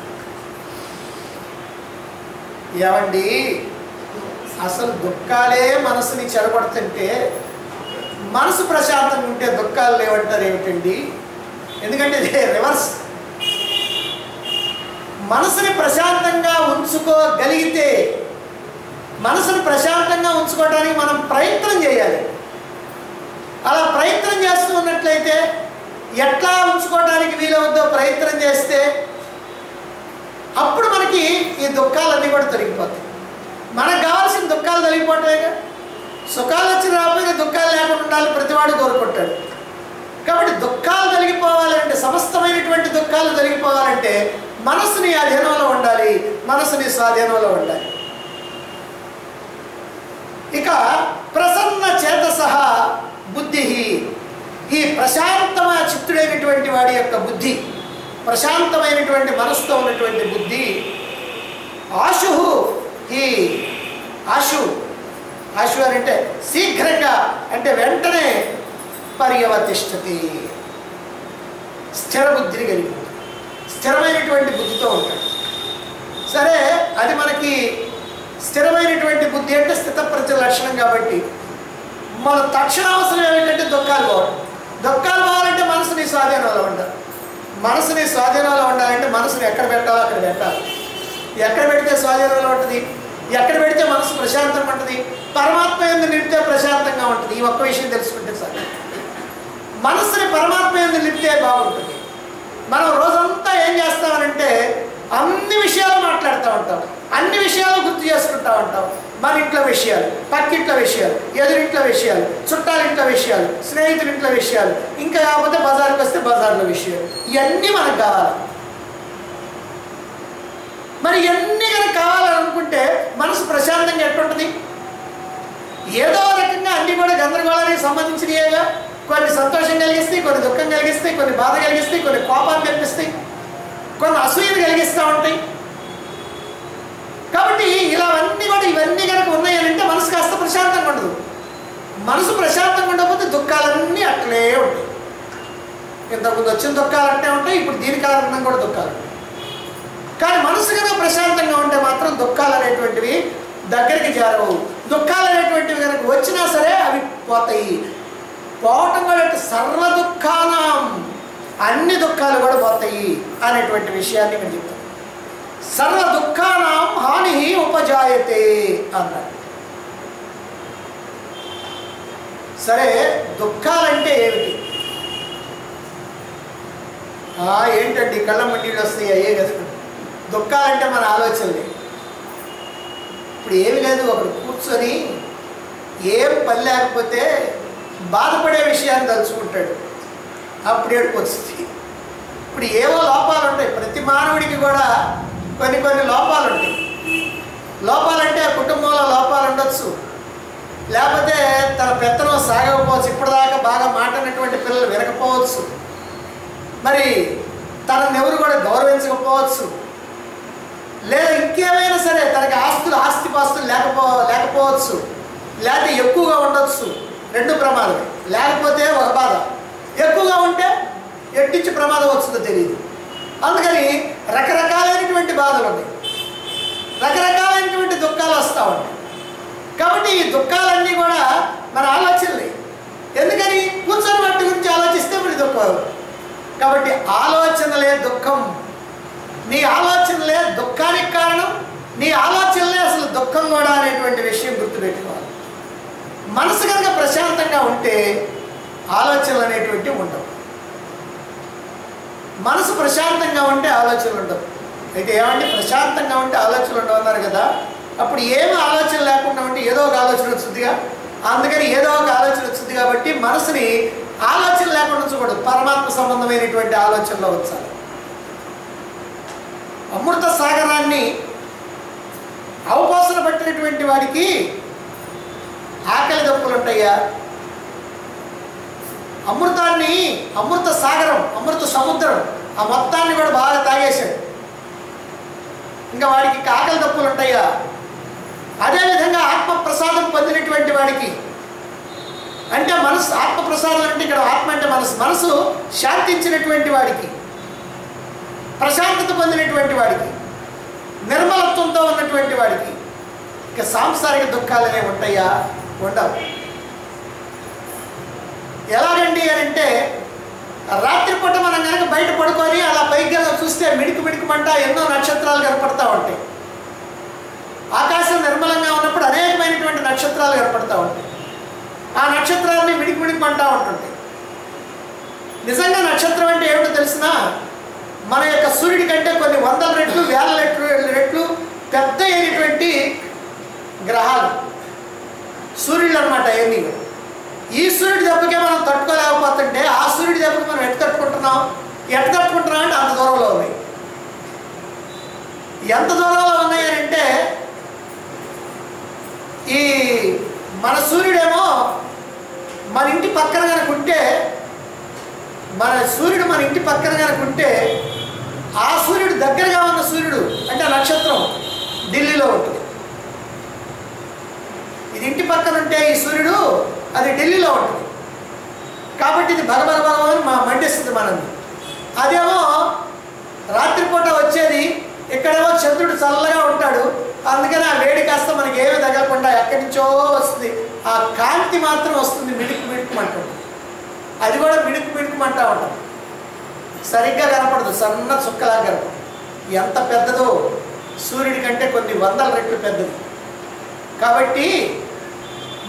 ఏమండి అసలు దుఃఖాలే మనసుని చెరబడుతుంటే మనసు ప్రశాంతంగా ఉంటే దుఃఖాలు లేవంటారు ఏమిటండి? ఎందుకంటే ఇది రివర్స్. మనసుని ప్రశాంతంగా ఉంచుకోగలిగితే, మనసుని ప్రశాంతంగా ఉంచుకోవడానికి మనం ప్రయత్నం చేయాలి. అలా ప్రయత్నం చేస్తూ ఉన్నట్లయితే ఎట్లా ఉంచుకోవడానికి వీలవుద్దో ప్రయత్నం చేస్తే అప్పుడు మనకి ఈ దుఃఖాలన్నీ కూడా తొలగిపోతాయి. మనకు కావాల్సిన దుఃఖాలు తొలగిపోవటమేగా. సుఖాలు వచ్చిన రాబోయే దుఃఖాలు లేకుండా ఉండాలని ప్రతివాడు కోరుకుంటాడు. కాబట్టి దుఃఖాలు తొలగిపోవాలంటే, సమస్తమైనటువంటి దుఃఖాలు తొలగిపోవాలంటే మనసుని అధీనంలో ఉండాలి, మనసుని స్వాధీనంలో ఉండాలి. ఇక ప్రసన్న చేతసహ బుద్ధి, ఈ ప్రశాంతమ చిత్తుడైనటువంటి వాడి యొక్క బుద్ధి, ప్రశాంతమైనటువంటి మనసుతో ఉన్నటువంటి బుద్ధి. ఆశు, ఈ ఆశు, ఆశు అని అంటే శీఘ్రంగా, అంటే వెంటనే పర్యవతిష్టతి, స్థిర బుద్ధిని కలిగి ఉంటాడు, స్థిరమైనటువంటి బుద్ధితో ఉంటాడు. సరే, అది మనకి స్థిరమైనటువంటి బుద్ధి అంటే స్థితప్రజ్ఞ లక్షణం. కాబట్టి మన తక్షణ అవసరం ఏమిటంటే దుఃఖాలు పోవడం. దుఃఖాలు పోవాలంటే మనసుని స్వాధీనంలో ఉండాలి. మనసుని స్వాధీనంలో ఉండాలంటే మనసుని ఎక్కడ పెట్టాలో అక్కడ పెట్టాలి. ఎక్కడ పెడితే స్వాధీనంలో ఉంటుంది, ఎక్కడ పెడితే మనసు ప్రశాంతంగా ఉంటుంది, పరమాత్మ యందు నిలిపితే ప్రశాంతంగా ఉంటుంది. ఈ ఒక్క విషయం తెలుసుకుంటే సార్, మనసుని పరమాత్మ యందు నిలిపితే బాగుంటుంది. మనం రోజంతా ఏం చేస్తామనంటే అన్ని విషయాలు మాట్లాడుతూ ఉంటాం, అన్ని విషయాలు గుర్తు చేసుకుంటూ ఉంటాం. మన ఇంట్లో విషయాలు, పక్కింట్లో విషయాలు, ఎదురింట్లో విషయాలు, చుట్టాలింట్లో విషయాలు, స్నేహితుడింట్లో విషయాలు, ఇంకా కాకపోతే బజార్కి వస్తే బజార్లో విషయాలు, ఇవన్నీ మనకు కావాలి. మరి ఇవన్నీ కనుక కావాలనుకుంటే మనసు ప్రశాంతంగా ఎట్టుంటుంది? ఏదో రకంగా అన్నీ కూడా గందరగోళానికి సంబంధించినవిగా, కొన్ని సంతోషం కలిగిస్తాయి, కొన్ని దుఃఖం కలిగిస్తాయి, కొన్ని బాధ కలిగిస్తాయి, కొన్ని కోపాలు కనిపిస్తాయి, కొన్ని అసూయలు కలిగిస్తూ ఉంటాయి. కాబట్టి ఇలావన్నీ కూడా, ఇవన్నీ కనుక ఉన్నాయనంటే మనసు కాస్త ప్రశాంతంగా ఉండదు. మనసు ప్రశాంతంగా ఉండకపోతే దుఃఖాలన్నీ అట్లే ఉంటాయి. ఇంతకుముందు వచ్చిన దుఃఖాలు అట్టే ఉంటాయి, ఇప్పుడు దీని కారణంగా కూడా దుఃఖాలు. కానీ మనసు కనుక ప్రశాంతంగా ఉంటే మాత్రం దుఃఖాలు అనేటువంటివి దగ్గరికి చేరవు. దుఃఖాలు అనేటువంటివి కనుక వచ్చినా సరే అవి పోతాయి. పోవటం కూడా సర్వ దుఃఖానం, అన్ని దుఃఖాలు కూడా పోతాయి అనేటువంటి విషయాన్ని నేను చెప్తాను. సర్వ దుఃఖానాం హాని ఉపజాయతే అన్నాడు. సరే, దుఃఖాలంటే ఏమిటి? ఏంటండి కళ్ళ మండీలు వస్తాయి అయ్యే కదా దుఃఖాలంటే మన ఆలోచనలే. ఇప్పుడు ఏమి లేదు, ఒకడు కూర్చొని ఏం పని లేకపోతే బాధపడే విషయాన్ని తలుచుకుంటాడు, అప్పుడు ఏడుపు వస్తుంది. ఇప్పుడు ఏవో లోపాలు ఉంటాయి, ప్రతి మానవుడికి కూడా కొన్ని కొన్ని లోపాలు ఉంటాయి. లోపాలంటే కుటుంబంలో లోపాలు ఉండొచ్చు, లేకపోతే తన పెత్తనం సాగకపోవచ్చు, ఇప్పటిదాకా బాగా మాట్లాడినటువంటి పిల్లలు వినకపోవచ్చు, మరి తనని ఎవరు కూడా గౌరవించకపోవచ్చు, లేదా ఇంకేమైనా సరే తనకి ఆస్తిపాస్తులు లేకపోవచ్చు, లేకపోతే ఎక్కువగా ఉండొచ్చు. రెండు ప్రమాదం, లేకపోతే ఒక బాధ, ఎక్కువగా ఉంటే ఎట్టించి ప్రమాదం వస్తుందో తెలియదు. అందుకని రకరకాలైనటువంటి బాధలు ఉన్నాయి, రకరకాలైనటువంటి దుఃఖాలు వస్తూ ఉంటాయి. కాబట్టి ఈ దుఃఖాలన్నీ కూడా మన ఆలోచనలే. ఎందుకని? కూర్చొని వాటి గురించి ఆలోచిస్తే మరి దుఃఖం. కాబట్టి ఆలోచనలే దుఃఖం, నీ ఆలోచనలే దుఃఖానికి కారణం, నీ ఆలోచనలే అసలు దుఃఖం కూడా అనేటువంటి విషయం గుర్తుపెట్టుకోవాలి. మనసు కనుక ప్రశాంతంగా ఉంటే ఆలోచనలు అనేటువంటివి ఉండవు. మనసు ప్రశాంతంగా ఉంటే ఆలోచనలు ఉండవు. అయితే ఏమంటే ప్రశాంతంగా ఉంటే ఆలోచనలు ఉండవు అన్నారు కదా, అప్పుడు ఏమి ఆలోచన లేకుండా ఉంటే ఏదో ఒక ఆలోచన వస్తుందిగా. అందుకని ఏదో ఒక ఆలోచన వస్తుంది కాబట్టి మనసుని ఆలోచన లేకుండా ఉంచకూడదు, పరమాత్మ సంబంధమైనటువంటి ఆలోచనలో ఉంచాలి. అమృత సాగరాన్ని అవపోసన పట్టినటువంటి వాడికి ఆకలి దప్పులు ఉంటాయా? అమృతాన్ని, అమృత సాగరం, అమృత సముద్రం, ఆ మొత్తాన్ని కూడా బాగా తాగేశాడు, ఇంకా వాడికి ఆకలి దప్పులు ఉంటాయా? అదేవిధంగా ఆత్మప్రసాదం పొందినటువంటి వాడికి, అంటే మనసు, ఆత్మప్రసాదం అంటే ఇక్కడ ఆత్మ అంటే మనసు, మనసు శాంతించినటువంటి వాడికి, ప్రశాంతత పొందినటువంటి వాడికి నిర్మలత్వంతో ఉన్నటువంటి వాడికి ఇక సాంసారిక దుఃఖాలనే ఉంటాయా? ఉండవు. ఎలాగండి అని అంటే, రాత్రిపూట మనం కనుక బయట పడుకొని అలా పైకి చూస్తే మిడుకు మిడుకుమంట ఎన్నో నక్షత్రాలు కనపడతా ఉంటాయి. ఆకాశం నిర్మలంగా ఉన్నప్పుడు అనేకమైనటువంటి నక్షత్రాలు కనపడతా ఉంటాయి. ఆ నక్షత్రాలని మిడికి మిడికిమంటా ఉంటుంది. నిజంగా నక్షత్రం అంటే ఏమిటో తెలిసినా మన యొక్క సూర్యుడి కంటే కొన్ని వందల రెట్లు వేల రెట్లు పెద్ద అయినటువంటి గ్రహాలు సూర్యుడు అనమాట. అవన్నీ ఈ సూర్యుడి దెబ్బకే మనం తట్టుకోలేకపోతుంటే ఆ సూర్యుడి దెబ్బకి మనం ఎట్టు తట్టుకుంటున్నాం అంటే అంత దూరంలో ఉన్నాయి. ఎంత దూరంలో ఉన్నాయనంటే, ఈ మన సూర్యుడేమో మన ఇంటి పక్కన కనుకుంటే, ఆ సూర్యుడు దగ్గరగా ఉన్న సూర్యుడు అంటే నక్షత్రం ఢిల్లీలో ఉంటుంది. ఇది ఇంటి పక్కన ఉంటే ఈ సూర్యుడు అది ఢిల్లీలో ఉంటుంది కాబట్టి ఇది భగభగభగమని మండిస్తుంది మనల్ని. అదేమో రాత్రిపూట వచ్చేది, ఇక్కడేమో చంద్రుడు చల్లగా ఉంటాడు, అందుకని ఆ వేడి కాస్త మనకి ఏమీ తగ్గకుండా ఎక్కడి నుంచో వస్తుంది. ఆ కాంతి మాత్రం వస్తుంది మిడుకు మిడుకుమంటూ, అది కూడా మిడుకు మిడుకుమంటా ఉంటాం, సరిగ్గా కనపడదు, సన్న చుక్కలా కనపడదు. ఎంత పెద్దదో సూర్యుడి కంటే కొన్ని వందల రెట్లు పెద్దది. కాబట్టి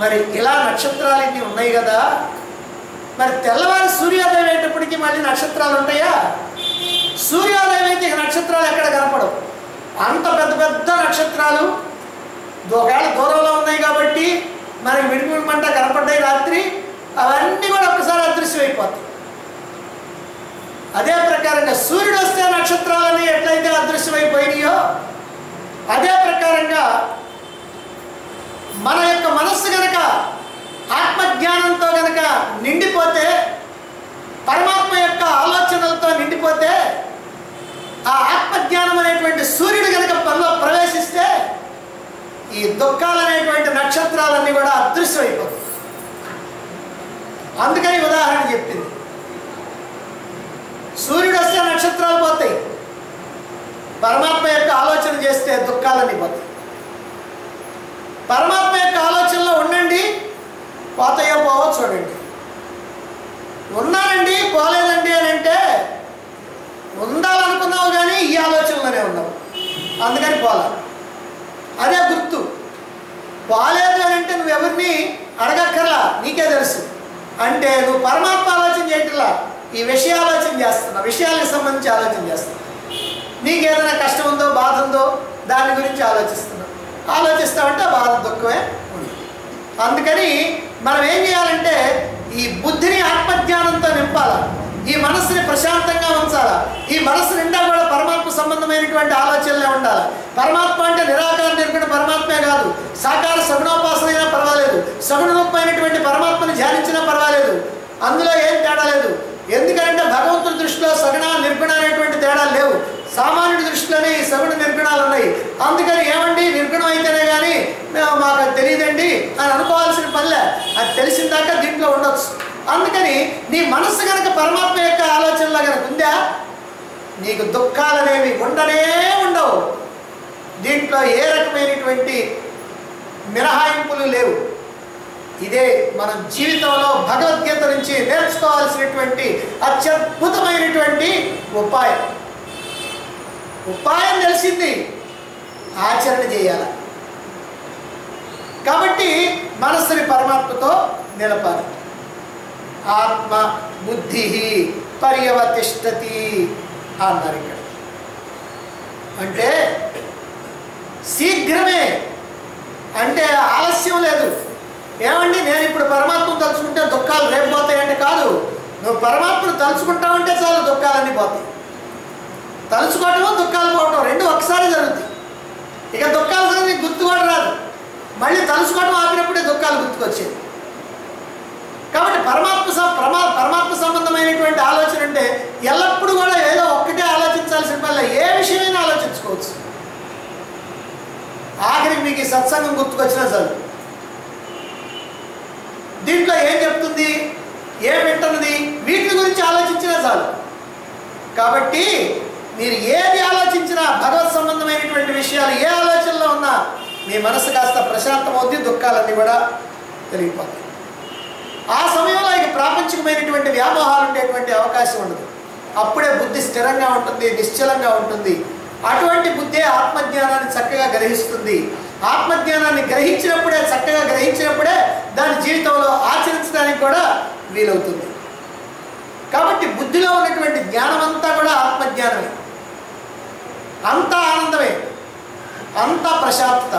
మరి ఇలా నక్షత్రాలు ఇన్ని ఉన్నాయి కదా, మరి తెల్లవారి సూర్యోదయం అయ్యేటప్పటికీ మళ్ళీ నక్షత్రాలు ఉంటాయా? సూర్యోదయం అయితే ఇక నక్షత్రాలు ఎక్కడ కనపడవు. అంత పెద్ద పెద్ద నక్షత్రాలు ఒకవేళ దూరంలో ఉన్నాయి కాబట్టి మనకి విడిపిమంట కనపడ్డాయి రాత్రి, అవన్నీ కూడా ఒకసారి అదృశ్యమైపోతాయి. అదే ప్రకారంగా సూర్యుడు వస్తే నక్షత్రాలని ఎట్లయితే అదృశ్యమైపోయినాయో, అదే ప్రకారంగా మన యొక్క మనస్సు కనుక ఆత్మజ్ఞానంతో కనుక నిండిపోతే, పరమాత్మ యొక్క ఆలోచనలతో నిండిపోతే, ఆ ఆత్మజ్ఞానం అనేటువంటి సూర్యుడు కనుక పనిలో ప్రవేశిస్తే ఈ దుఃఖాలనేటువంటి నక్షత్రాలన్నీ కూడా అదృశ్యమైపోతుంది. అందుకని ఉదాహరణ చెప్పింది, సూర్యుడు వస్తే నక్షత్రాలు పోతాయి, పరమాత్మ యొక్క ఆలోచన చేస్తే దుఃఖాలన్నీ పోతాయి. పరమాత్మ యొక్క ఆలోచనలో ఉండండి, పోతాయో పోవో చూడండి. ఉన్నానండి పోలేదండి అని అంటే ఉండాలనుకున్నావు కానీ ఈ ఆలోచనలోనే ఉన్నావు, అందుకని పోలా. అదే గుర్తు, పోలేదు అని అంటే నువ్వు ఎవరిని అడగక్కర్లా, నీకే తెలుసు. అంటే నువ్వు పరమాత్మ ఆలోచన చేయట్లా, ఈ విషయాలోచన చేస్తున్నావు, విషయాలకు సంబంధించి ఆలోచన చేస్తున్నావు. నీకేదైనా కష్టం ఉందో బాధ ఉందో దాని గురించి ఆలోచిస్తామంటే బాధ దుఃఖమే ఉంది. అందుకని మనం ఏం చేయాలంటే ఈ బుద్ధిని ఆత్మజ్ఞానంతో నింపాలా, ఈ మనస్సుని ప్రశాంతంగా ఉంచాలా, ఈ మనస్సు నిండా కూడా పరమాత్మ సంబంధమైనటువంటి ఆలోచనలే ఉండాలి. పరమాత్మ అంటే నిరాకారం నిర్గుణ పరమాత్మే కాదు, సాకార సగుణోపాసన అయినా పర్వాలేదు, సగుణరూపమైనటువంటి పరమాత్మని ధ్యానించినా పర్వాలేదు, అందులో ఏం తేడా లేదు. ఎందుకంటే భగవంతుడి దృష్టిలో సగుణ నిర్గుణ అనేటువంటి తేడాలు లేవు, సామాన్యుడి దృష్టిలోనే ఈ సగుణ నిర్గుణాలు ఉన్నాయి. అందుకని ఏమండి నిర్గుణం అయితేనే కానీ మేము మాకు తెలియదండి అని అనుకోవాల్సిన పనిలే, అది తెలిసిన దాకా దీంట్లో ఉండొచ్చు. అందుకని నీ మనస్సు కనుక పరమాత్మ యొక్క ఆలోచనలో కనుక ఉందా, నీకు దుఃఖాలనేవి ఉండనే ఉండవు. దీంట్లో ఏ రకమైనటువంటి మినహాయింపులు లేవు. ఇదే మనం జీవితంలో భగవద్గీత నుంచి నేర్చుకోవాల్సినటువంటి అత్యద్భుతమైనటువంటి ఉపాయం. ఉపాయం తెలిసింది, ఆచరణ చేయాలి. కాబట్టి మనస్సుని పరమాత్మతో నిలపాలి. ఆత్మ బుద్ధి పర్యవతిష్టతి అన్నారు ఇక్కడ. అంటే శీఘ్రమే, అంటే ఆలస్యం లేదు. ఏమండి నేను ఇప్పుడు పరమాత్మను తలుచుకుంటే దుఃఖాలు రేపు పోతాయంటే కాదు, నువ్వు పరమాత్మను తలుచుకుంటావంటే చాలా దుఃఖాలన్నీ పోతాయి. తలుచుకోవటము దుఃఖాలు పోవటం రెండు ఒకసారి జరుగుతాయి. ఇక దుఃఖాలు నీకు గుర్తు కూడా రాదు, మళ్ళీ తలుచుకోవటం ఆపినప్పుడే దుఃఖాలు గుర్తుకొచ్చేది. కాబట్టి పరమాత్మ సంబంధమైనటువంటి ఆలోచన అంటే ఎల్లప్పుడూ కూడా ఏదో ఒక్కటే ఆలోచించాల్సిన వల్ల ఏ విషయమైనా ఆలోచించుకోవచ్చు. ఆఖరికి మీకు ఈ సత్సంగం గుర్తుకొచ్చినా చాలు. దీంట్లో ఏం చెప్తుంది, ఏం వింటున్నది, వీటి గురించి ఆలోచించినా చాలు. కాబట్టి మీరు ఏది ఆలోచించినా భగవత్ సంబంధమైనటువంటి విషయాలు ఏ ఆలోచనలో ఉన్నా మీ మనసు కాస్త ప్రశాంతమవుద్ది, దుఃఖాలన్నీ కూడా తెలిగిపోతాయి. ఆ సమయంలో ఇక ప్రాపంచికమైనటువంటి వ్యామోహాలు ఉండేటువంటి అవకాశం ఉండదు. అప్పుడే బుద్ధి స్థిరంగా ఉంటుంది, నిశ్చలంగా ఉంటుంది. అటువంటి బుద్ధే ఆత్మజ్ఞానాన్ని చక్కగా గ్రహిస్తుంది. ఆత్మజ్ఞానాన్ని గ్రహించినప్పుడే, చక్కగా గ్రహించినప్పుడే దాని జీవితంలో ఆచరించడానికి కూడా వీలవుతుంది. కాబట్టి బుద్ధిలో ఉన్నటువంటి జ్ఞానం అంతా కూడా ఆత్మజ్ఞానమే, అంతా ఆనందమే, అంతా ప్రశాంతత.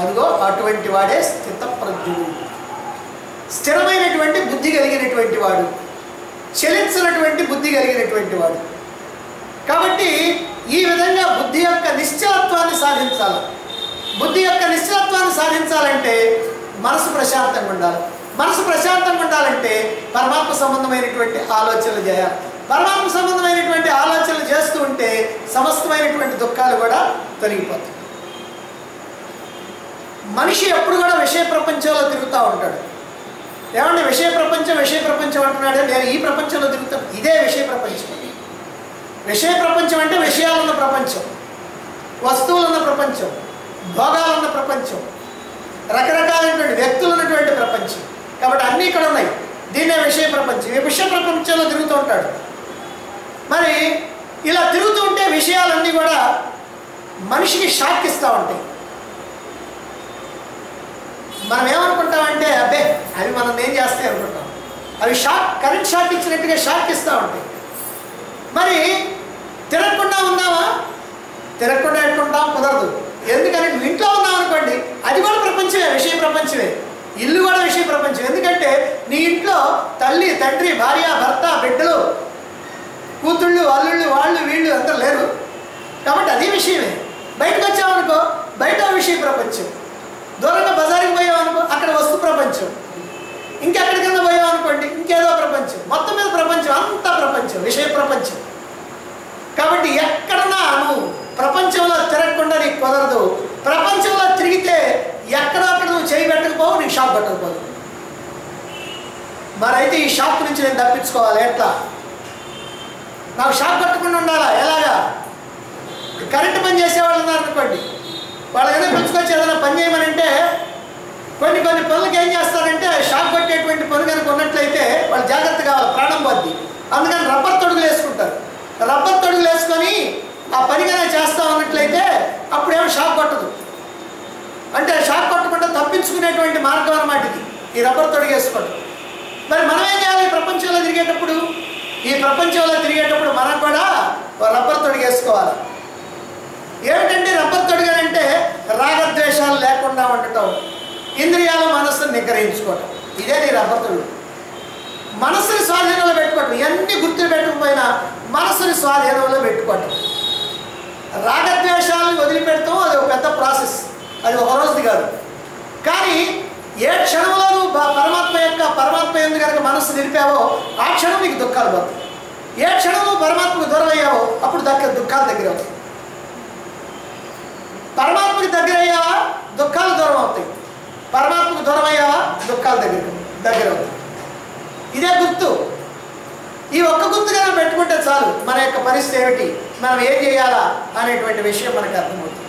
అదిగో అటువంటి వాడే స్థితప్రజ్ఞుడు, స్థిరమైనటువంటి బుద్ధి కలిగినటువంటి వాడు, చలించినటువంటి బుద్ధి కలిగినటువంటి వాడు. కాబట్టి ఈ విధంగా బుద్ధి యొక్క నిశ్చలత్వాన్ని సాధించాలి. బుద్ధి యొక్క నిశ్చలత్వాన్ని సాధించాలంటే మనసు ప్రశాంతంగా ఉండాలి. మనసు ప్రశాంతంగా ఉండాలంటే పరమాత్మ సంబంధమైనటువంటి ఆలోచనలు చేయాలి. పరమాత్మ సంబంధమైనటువంటి ఆలోచనలు చేస్తూ ఉంటే సమస్తమైనటువంటి దుఃఖాలు కూడా తొలగిపోతాయి. మనిషి ఎప్పుడు కూడా విషయ ప్రపంచంలో తిరుగుతూ ఉంటాడు. ఏమంటే విషయ ప్రపంచం అంటున్నాడే, నేను ఈ ప్రపంచంలో తిరుగుతాను. ఇదే విషయ ప్రపంచం. విషయ ప్రపంచం అంటే విషయాలున్న ప్రపంచం, వస్తువులున్న ప్రపంచం, భోగాలున్న ప్రపంచం, రకరకాలైనటువంటి వ్యక్తులు ఉన్నటువంటి ప్రపంచం. కాబట్టి అన్నీ ఇక్కడ ఉన్నాయి. దీన్నే విషయ ప్రపంచం. ఈ విషయ ప్రపంచంలో తిరుగుతూ ఉంటాడు. మరి ఇలా తిరుగుతూ ఉంటే విషయాలన్నీ కూడా మనిషికి షాక్ ఇస్తూ ఉంటాయి. మనం ఏమనుకుంటామంటే అబ్బే అవి మనం ఏం చేస్తాయి అనుకుంటాం. అవి షాక్, కరెంట్ షాక్ ఇచ్చినట్టుగా షాక్ ఇస్తూ ఉంటాయి. మరి తిరగకుండా ఉన్నామా? తిరగకుండా ఎట్టుకుంటాం కుదరదు. ఎందుకని ఇంట్లో ఉన్నాం అనుకోండి, అది కూడా ప్రపంచమే, విషయ ప్రపంచమే. ఇల్లు కూడా విషయ ప్రపంచం. ఎందుకంటే నీ ఇంట్లో తల్లి, తండ్రి, భార్య, భర్త, బిడ్డలు, కూతుళ్ళు, అల్లుళ్ళు, వాళ్ళు వీళ్ళు అందరూ లేరు. కాబట్టి అది విషయమే. బయటకు వచ్చామనుకో, బయట విషయ ప్రపంచం. దూరంగా బజార్కి పోయామనుకో, అక్కడ వస్తు ప్రపంచం. ఇంకెక్కడికన్నా పోయామనుకోండి, ఇంకేదో ప్రపంచం. మొత్తం మీద ప్రపంచం, అంతా ప్రపంచం, విషయ ప్రపంచం. కాబట్టి ఎక్కడన్నా నువ్వు ప్రపంచంలో తిరగకుండా నీకు కుదరదు. ప్రపంచంలో తిరిగితే ఎక్కడక్కడ నువ్వు చేయి పెట్టకపోవు, నీకు షాక్ పెట్టకపోదు. మరైతే ఈ షాక్ నుంచి నేను తప్పించుకోవాలి ఎట్లా? నాకు షాక్ పెట్టకుండా ఉండాలా? ఎలాగా? కరెంటు పని చేసేవాళ్ళు ఉన్నారనుకోండి, వాళ్ళకైనా పిలుచుకొచ్చి ఏదైనా పని చేయమనంటే కొన్ని కొన్ని పనులకు ఏం చేస్తారంటే షాక్ పెట్టేటువంటి పనులు కనుక ఉన్నట్లయితే వాళ్ళు జాగ్రత్త కావాలి, ప్రాణం పోద్ది. అందుకని రబ్బర్ తొడుగులు వేసుకుంటారు. రబ్బర్ తొడుగులు వేసుకొని ఆ పని కన్నా చేస్తూ ఉన్నట్లయితే అప్పుడేమో షాక్ కొట్టదు. అంటే షాక్ కొట్టకుండా తప్పించుకునేటువంటి మార్గం అన్నమాట ఇది, ఈ రబ్బర్ తొడిగేసుకోవడం. మరి మనం ఏం చేయాలి? ప్రపంచంలో తిరిగేటప్పుడు, ఈ ప్రపంచంలో తిరిగేటప్పుడు మనం కూడా రబ్బర్ తొడిగేసుకోవాలి. ఏమిటంటే రబ్బర్ తొడిగానంటే రాగద్వేషాలు లేకుండా ఉండటం, ఇంద్రియాల మనస్సును నిగ్రహించుకోవటం, ఇదే నీ రబ్బర్ తొడుగు. మనస్సుని స్వాధీనంలో పెట్టుకోవటం, ఇవన్నీ గుర్తులు పెట్టకపోయినా మనస్సుని స్వాధీనంలో పెట్టుకోవటం, రాగద్వేషాలను వదిలిపెడతాం. అది ఒక పెద్ద ప్రాసెస్, అది ఒక రోజుది కాదు. కానీ ఏ క్షణంలో నువ్వు పరమాత్మ యొక్క, పరమాత్మ ఎందుకు కనుక మనస్సు నిలిపావో ఆ క్షణం నీకు దుఃఖాలు పడతాయి. ఏ క్షణం నువ్వు పరమాత్మకు దూరం అయ్యావో అప్పుడు దుఃఖాలు దగ్గర అవుతాయి. పరమాత్మకి దగ్గర అయ్యావా దుఃఖాలు దూరం అవుతాయి, పరమాత్మకు దూరం అయ్యావా దుఃఖాలు దగ్గర అవుతాయి. ఇదే గుర్తు. ఈ ఒక్క గుర్తుగా పెట్టుకుంటే చాలు మన యొక్క పరిస్థితి ఏమిటి, మనం ఏం చేయాలా అనేటువంటి విషయం మనకు అర్థమవుతుంది.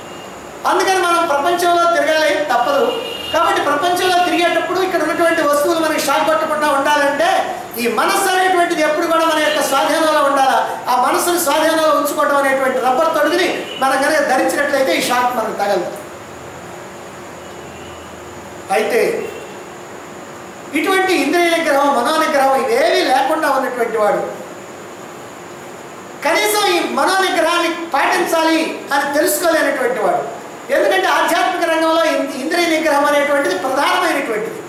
అందుకని మనం ప్రపంచంలో తిరగాలి, తప్పదు. కాబట్టి ప్రపంచంలో తిరిగేటప్పుడు ఇక్కడ ఉన్నటువంటి వస్తువులు మనకి షాక్ పట్టకుండా ఉండాలంటే ఈ మనస్సు అనేటువంటిది ఎప్పుడు కూడా మన యొక్క స్వాధీనంలో ఉండాలా. ఆ మనస్సును స్వాధీనంలో ఉంచుకోవడం అనేటువంటి రబ్బర్ తొడుగుని మనం కనుక ధరించినట్లయితే ఈ షాక్ మనకు తగలదు. అయితే ఇటువంటి ఇంద్రియ నిగ్రహం, మనోనిగ్రహం ఇవేమీ లేకుండా ఉన్నటువంటి వాడు, కనీసం ఈ మనోనిగ్రహాన్ని పాటించాలి అని తెలుసుకోలేనటువంటి వాడు. ఎందుకంటే ఆధ్యాత్మిక రంగంలో ఇంద్రియ నిగ్రహం అనేటువంటిది ప్రధానమైనటువంటిది,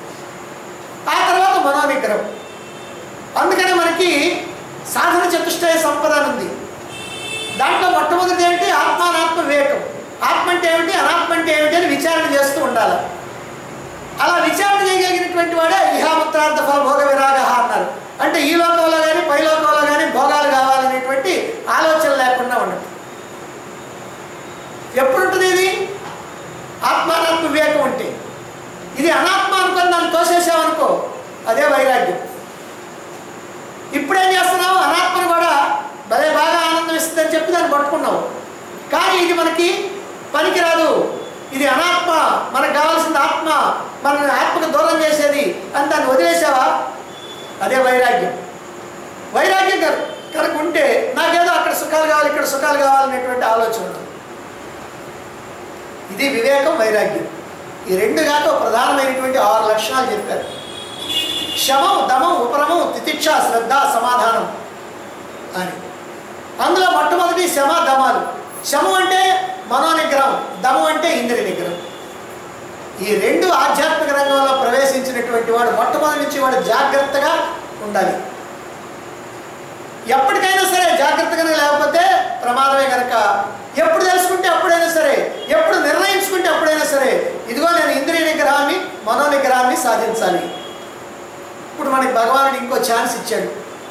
ఆ తర్వాత మనోనిగ్రహం. అందుకనే మనకి సాధన చతుష్టయ సంపద ఉంది. దాంట్లో మొట్టమొదటి ఏమిటి? ఆత్మానాత్మ వివేకం. ఆత్మ అంటే ఏమిటి, అనాత్మ అంటే ఏమిటి అని విచారణ చేస్తూ ఉండాలి. అలా విచారణ చేయగలిగినటువంటి వాడే ఇహామత్రార్థ భోగ విరాగ అన్నారు. అంటే ఈ లోకంలో కానీ పై లోకంలో కానీ భోగాలు కావాలనేటువంటి ఆలోచన లేకుండా ఉండదు. ఎప్పుడుంటుంది ఇది? ఆత్మానాత్మ వివేకం ఉంటే. ఇది అనాత్మ అనుకుని దాన్ని తోసేసామనుకో, అదే వైరాగ్యం. ఇప్పుడేం చేస్తున్నావు? అనాత్మను కూడా భలే బాగా ఆనందం ఇస్తుందని చెప్పి కానీ ఇది మనకి పనికిరాదు, ఇది అనాత్మ, మనకు కావాల్సింది ఆత్మ, మనల్ని ఆత్మకు దూరం చేసేది అని దాన్ని వదిలేసావా అదే వైరాగ్యం. వైరాగ్యం కనుక ఉంటే నాకేదో అక్కడ సుఖాలు కావాలి ఇక్కడ సుఖాలు కావాలనేటువంటి ఆలోచన ఉంటుంది. ఇది వివేకం వైరాగ్యం, ఈ రెండు కాక ప్రధానమైనటువంటి 6 లక్షణాలు చెప్పారు. శమం, దమం, ఉపరమం, తితిక్ష, శ్రద్ధ, సమాధానం అని. అందులో మొట్టమొదటి శమ దమాలు. శమం అంటే మనోనిగ్రహం, దమం అంటే ఇంద్రియ నిగ్రహం. ఈ రెండు ఆధ్యాత్మిక రంగంలో ప్రవేశించినటువంటి వాడు మొట్టమొదటి నుంచి వాడు జాగ్రత్తగా ఉండాలి. ఎప్పటికైనా సరే జాగ్రత్తగానే లేకపోతే ప్రమాదమే కనుక ఎప్పుడు తెలుసుకుంటే అప్పుడైనా సరే, ఎప్పుడు నిర్ణయించుకుంటే అప్పుడైనా సరే ఇదిగో నేను ఇంద్రియ నిగ్రహాన్ని మనోనిగ్రహాన్ని సాధించాలి. ఇప్పుడు మనకి భగవానుడు ఇంకో ఛాన్స్ ఇచ్చాడు,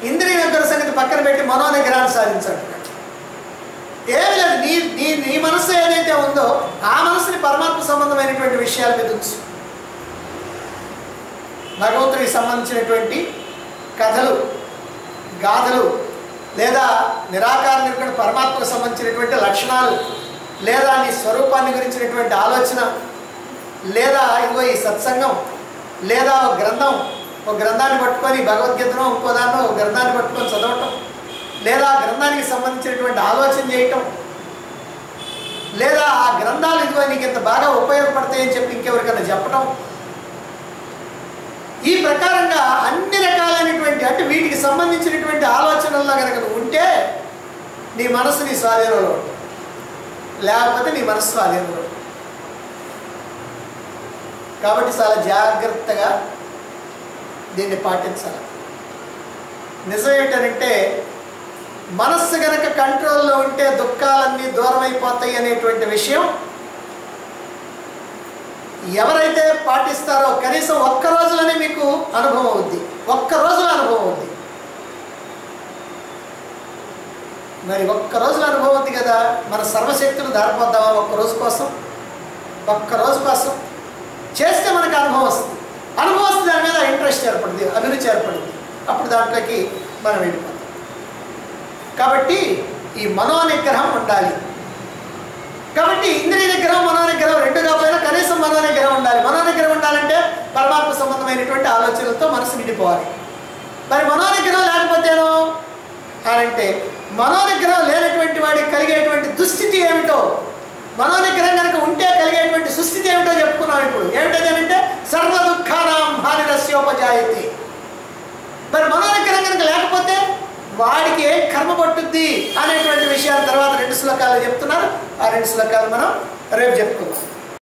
ఇంద్రియ నిగ్రహ సంగతి పక్కన పెట్టి మనోనిగ్రహాన్ని సాధించాడు. ఏమి లేదు, నీ నీ నీ మనస్సు ఏదైతే ఉందో ఆ మనసుని పరమాత్మ సంబంధమైనటువంటి విషయాల మీద ఉంచు. భగవంతుడికి సంబంధించినటువంటి కథలు, గాథలు, లేదా నిరాకార నిర్గుణ పరమాత్మకు సంబంధించినటువంటి లక్షణాలు, లేదా నీ స్వరూపాన్ని గురించినటువంటి ఆలోచన, లేదా ఇదిగో ఈ సత్సంగం, లేదా ఒక గ్రంథం, ఒక గ్రంథాన్ని పట్టుకొని భగవద్గీతను ఇంకోదాన్ని ఒక గ్రంథాన్ని పట్టుకొని చదవటం, లేదా ఆ గ్రంథానికి సంబంధించినటువంటి ఆలోచన చేయటం, లేదా ఆ గ్రంథాలు ఇదిగో నీకు ఇంత బాగా ఉపయోగపడతాయని చెప్పి ఇంకెవరికైనా చెప్పటం, ఈ ప్రకారంగా అన్ని రకాలైనటువంటి అంటే వీటికి సంబంధించినటువంటి ఆలోచనల్లో కనుక ఉంటే నీ మనసు నీ స్వాధీనంలో ఉంటుంది, లేకపోతే నీ మనసు స్వాధీనంలో ఉంటుంది. కాబట్టి చాలా జాగ్రత్తగా దీన్ని పాటించాలి. నిజం ఏంటంటే మనస్సు కనుక కంట్రోల్లో ఉంటే దుఃఖాలన్నీ దూరం అయిపోతాయి అనేటువంటి విషయం ఎవరైతే పాటిస్తారో కనీసం ఒక్క రోజులోనే మీకు అనుభవం అవుద్ది, ఒక్క రోజుల అనుభవం అవుద్ది. మరి ఒక్క రోజుల అనుభవం అవుద్ది కదా, మన సర్వశక్తులు దారిపోద్దామా ఒక్కరోజు కోసం? ఒక్కరోజు కోసం చేస్తే మనకు అనుభవం వస్తుంది, అనుభవం వస్తే దాని మీద ఇంట్రెస్ట్ ఏర్పడింది, అభిరుచి ఏర్పడింది, అప్పుడు దాంట్లోకి మనం వెళ్ళిపోతాం. కాబట్టి ఈ మనోనిగ్రహం ఉండాలి. కాబట్టి ఇంద్రియ నిగ్రహం మనోనిగ్రహం రెండు కాకపోయినా కనీసం మనోనిగ్రహం ఉండాలి. మనోనిగ్రహం ఉండాలంటే పరమాత్మ సంబంధమైనటువంటి ఆలోచనలతో మనసు నిండిపోవాలి. మరి మనోనిగ్రహం లేకపోతేనో అంటే మనోనిగ్రహం లేనటువంటి వాడికి కలిగేటువంటి దుస్థితి ఏమిటో, మనోనిగ్రహం కనుక ఉంటే కలిగేటువంటి సుస్థితి ఏమిటో చెప్పుకున్నాం. ఇప్పుడు ఏమిటంటే సర్వ దుఃఖానాం హానిరస్యోపజాయతి. మరి మనోనిగ్రహం కనుక లేకపోతే వాడికి ఏ కర్మ పట్టుద్ది అనేటువంటి విషయాల తర్వాత 2 శ్లోకాలు చెప్తున్నారు. ఆ 2 శ్లోకాలు మనం రేపు చెప్పుకుందాం.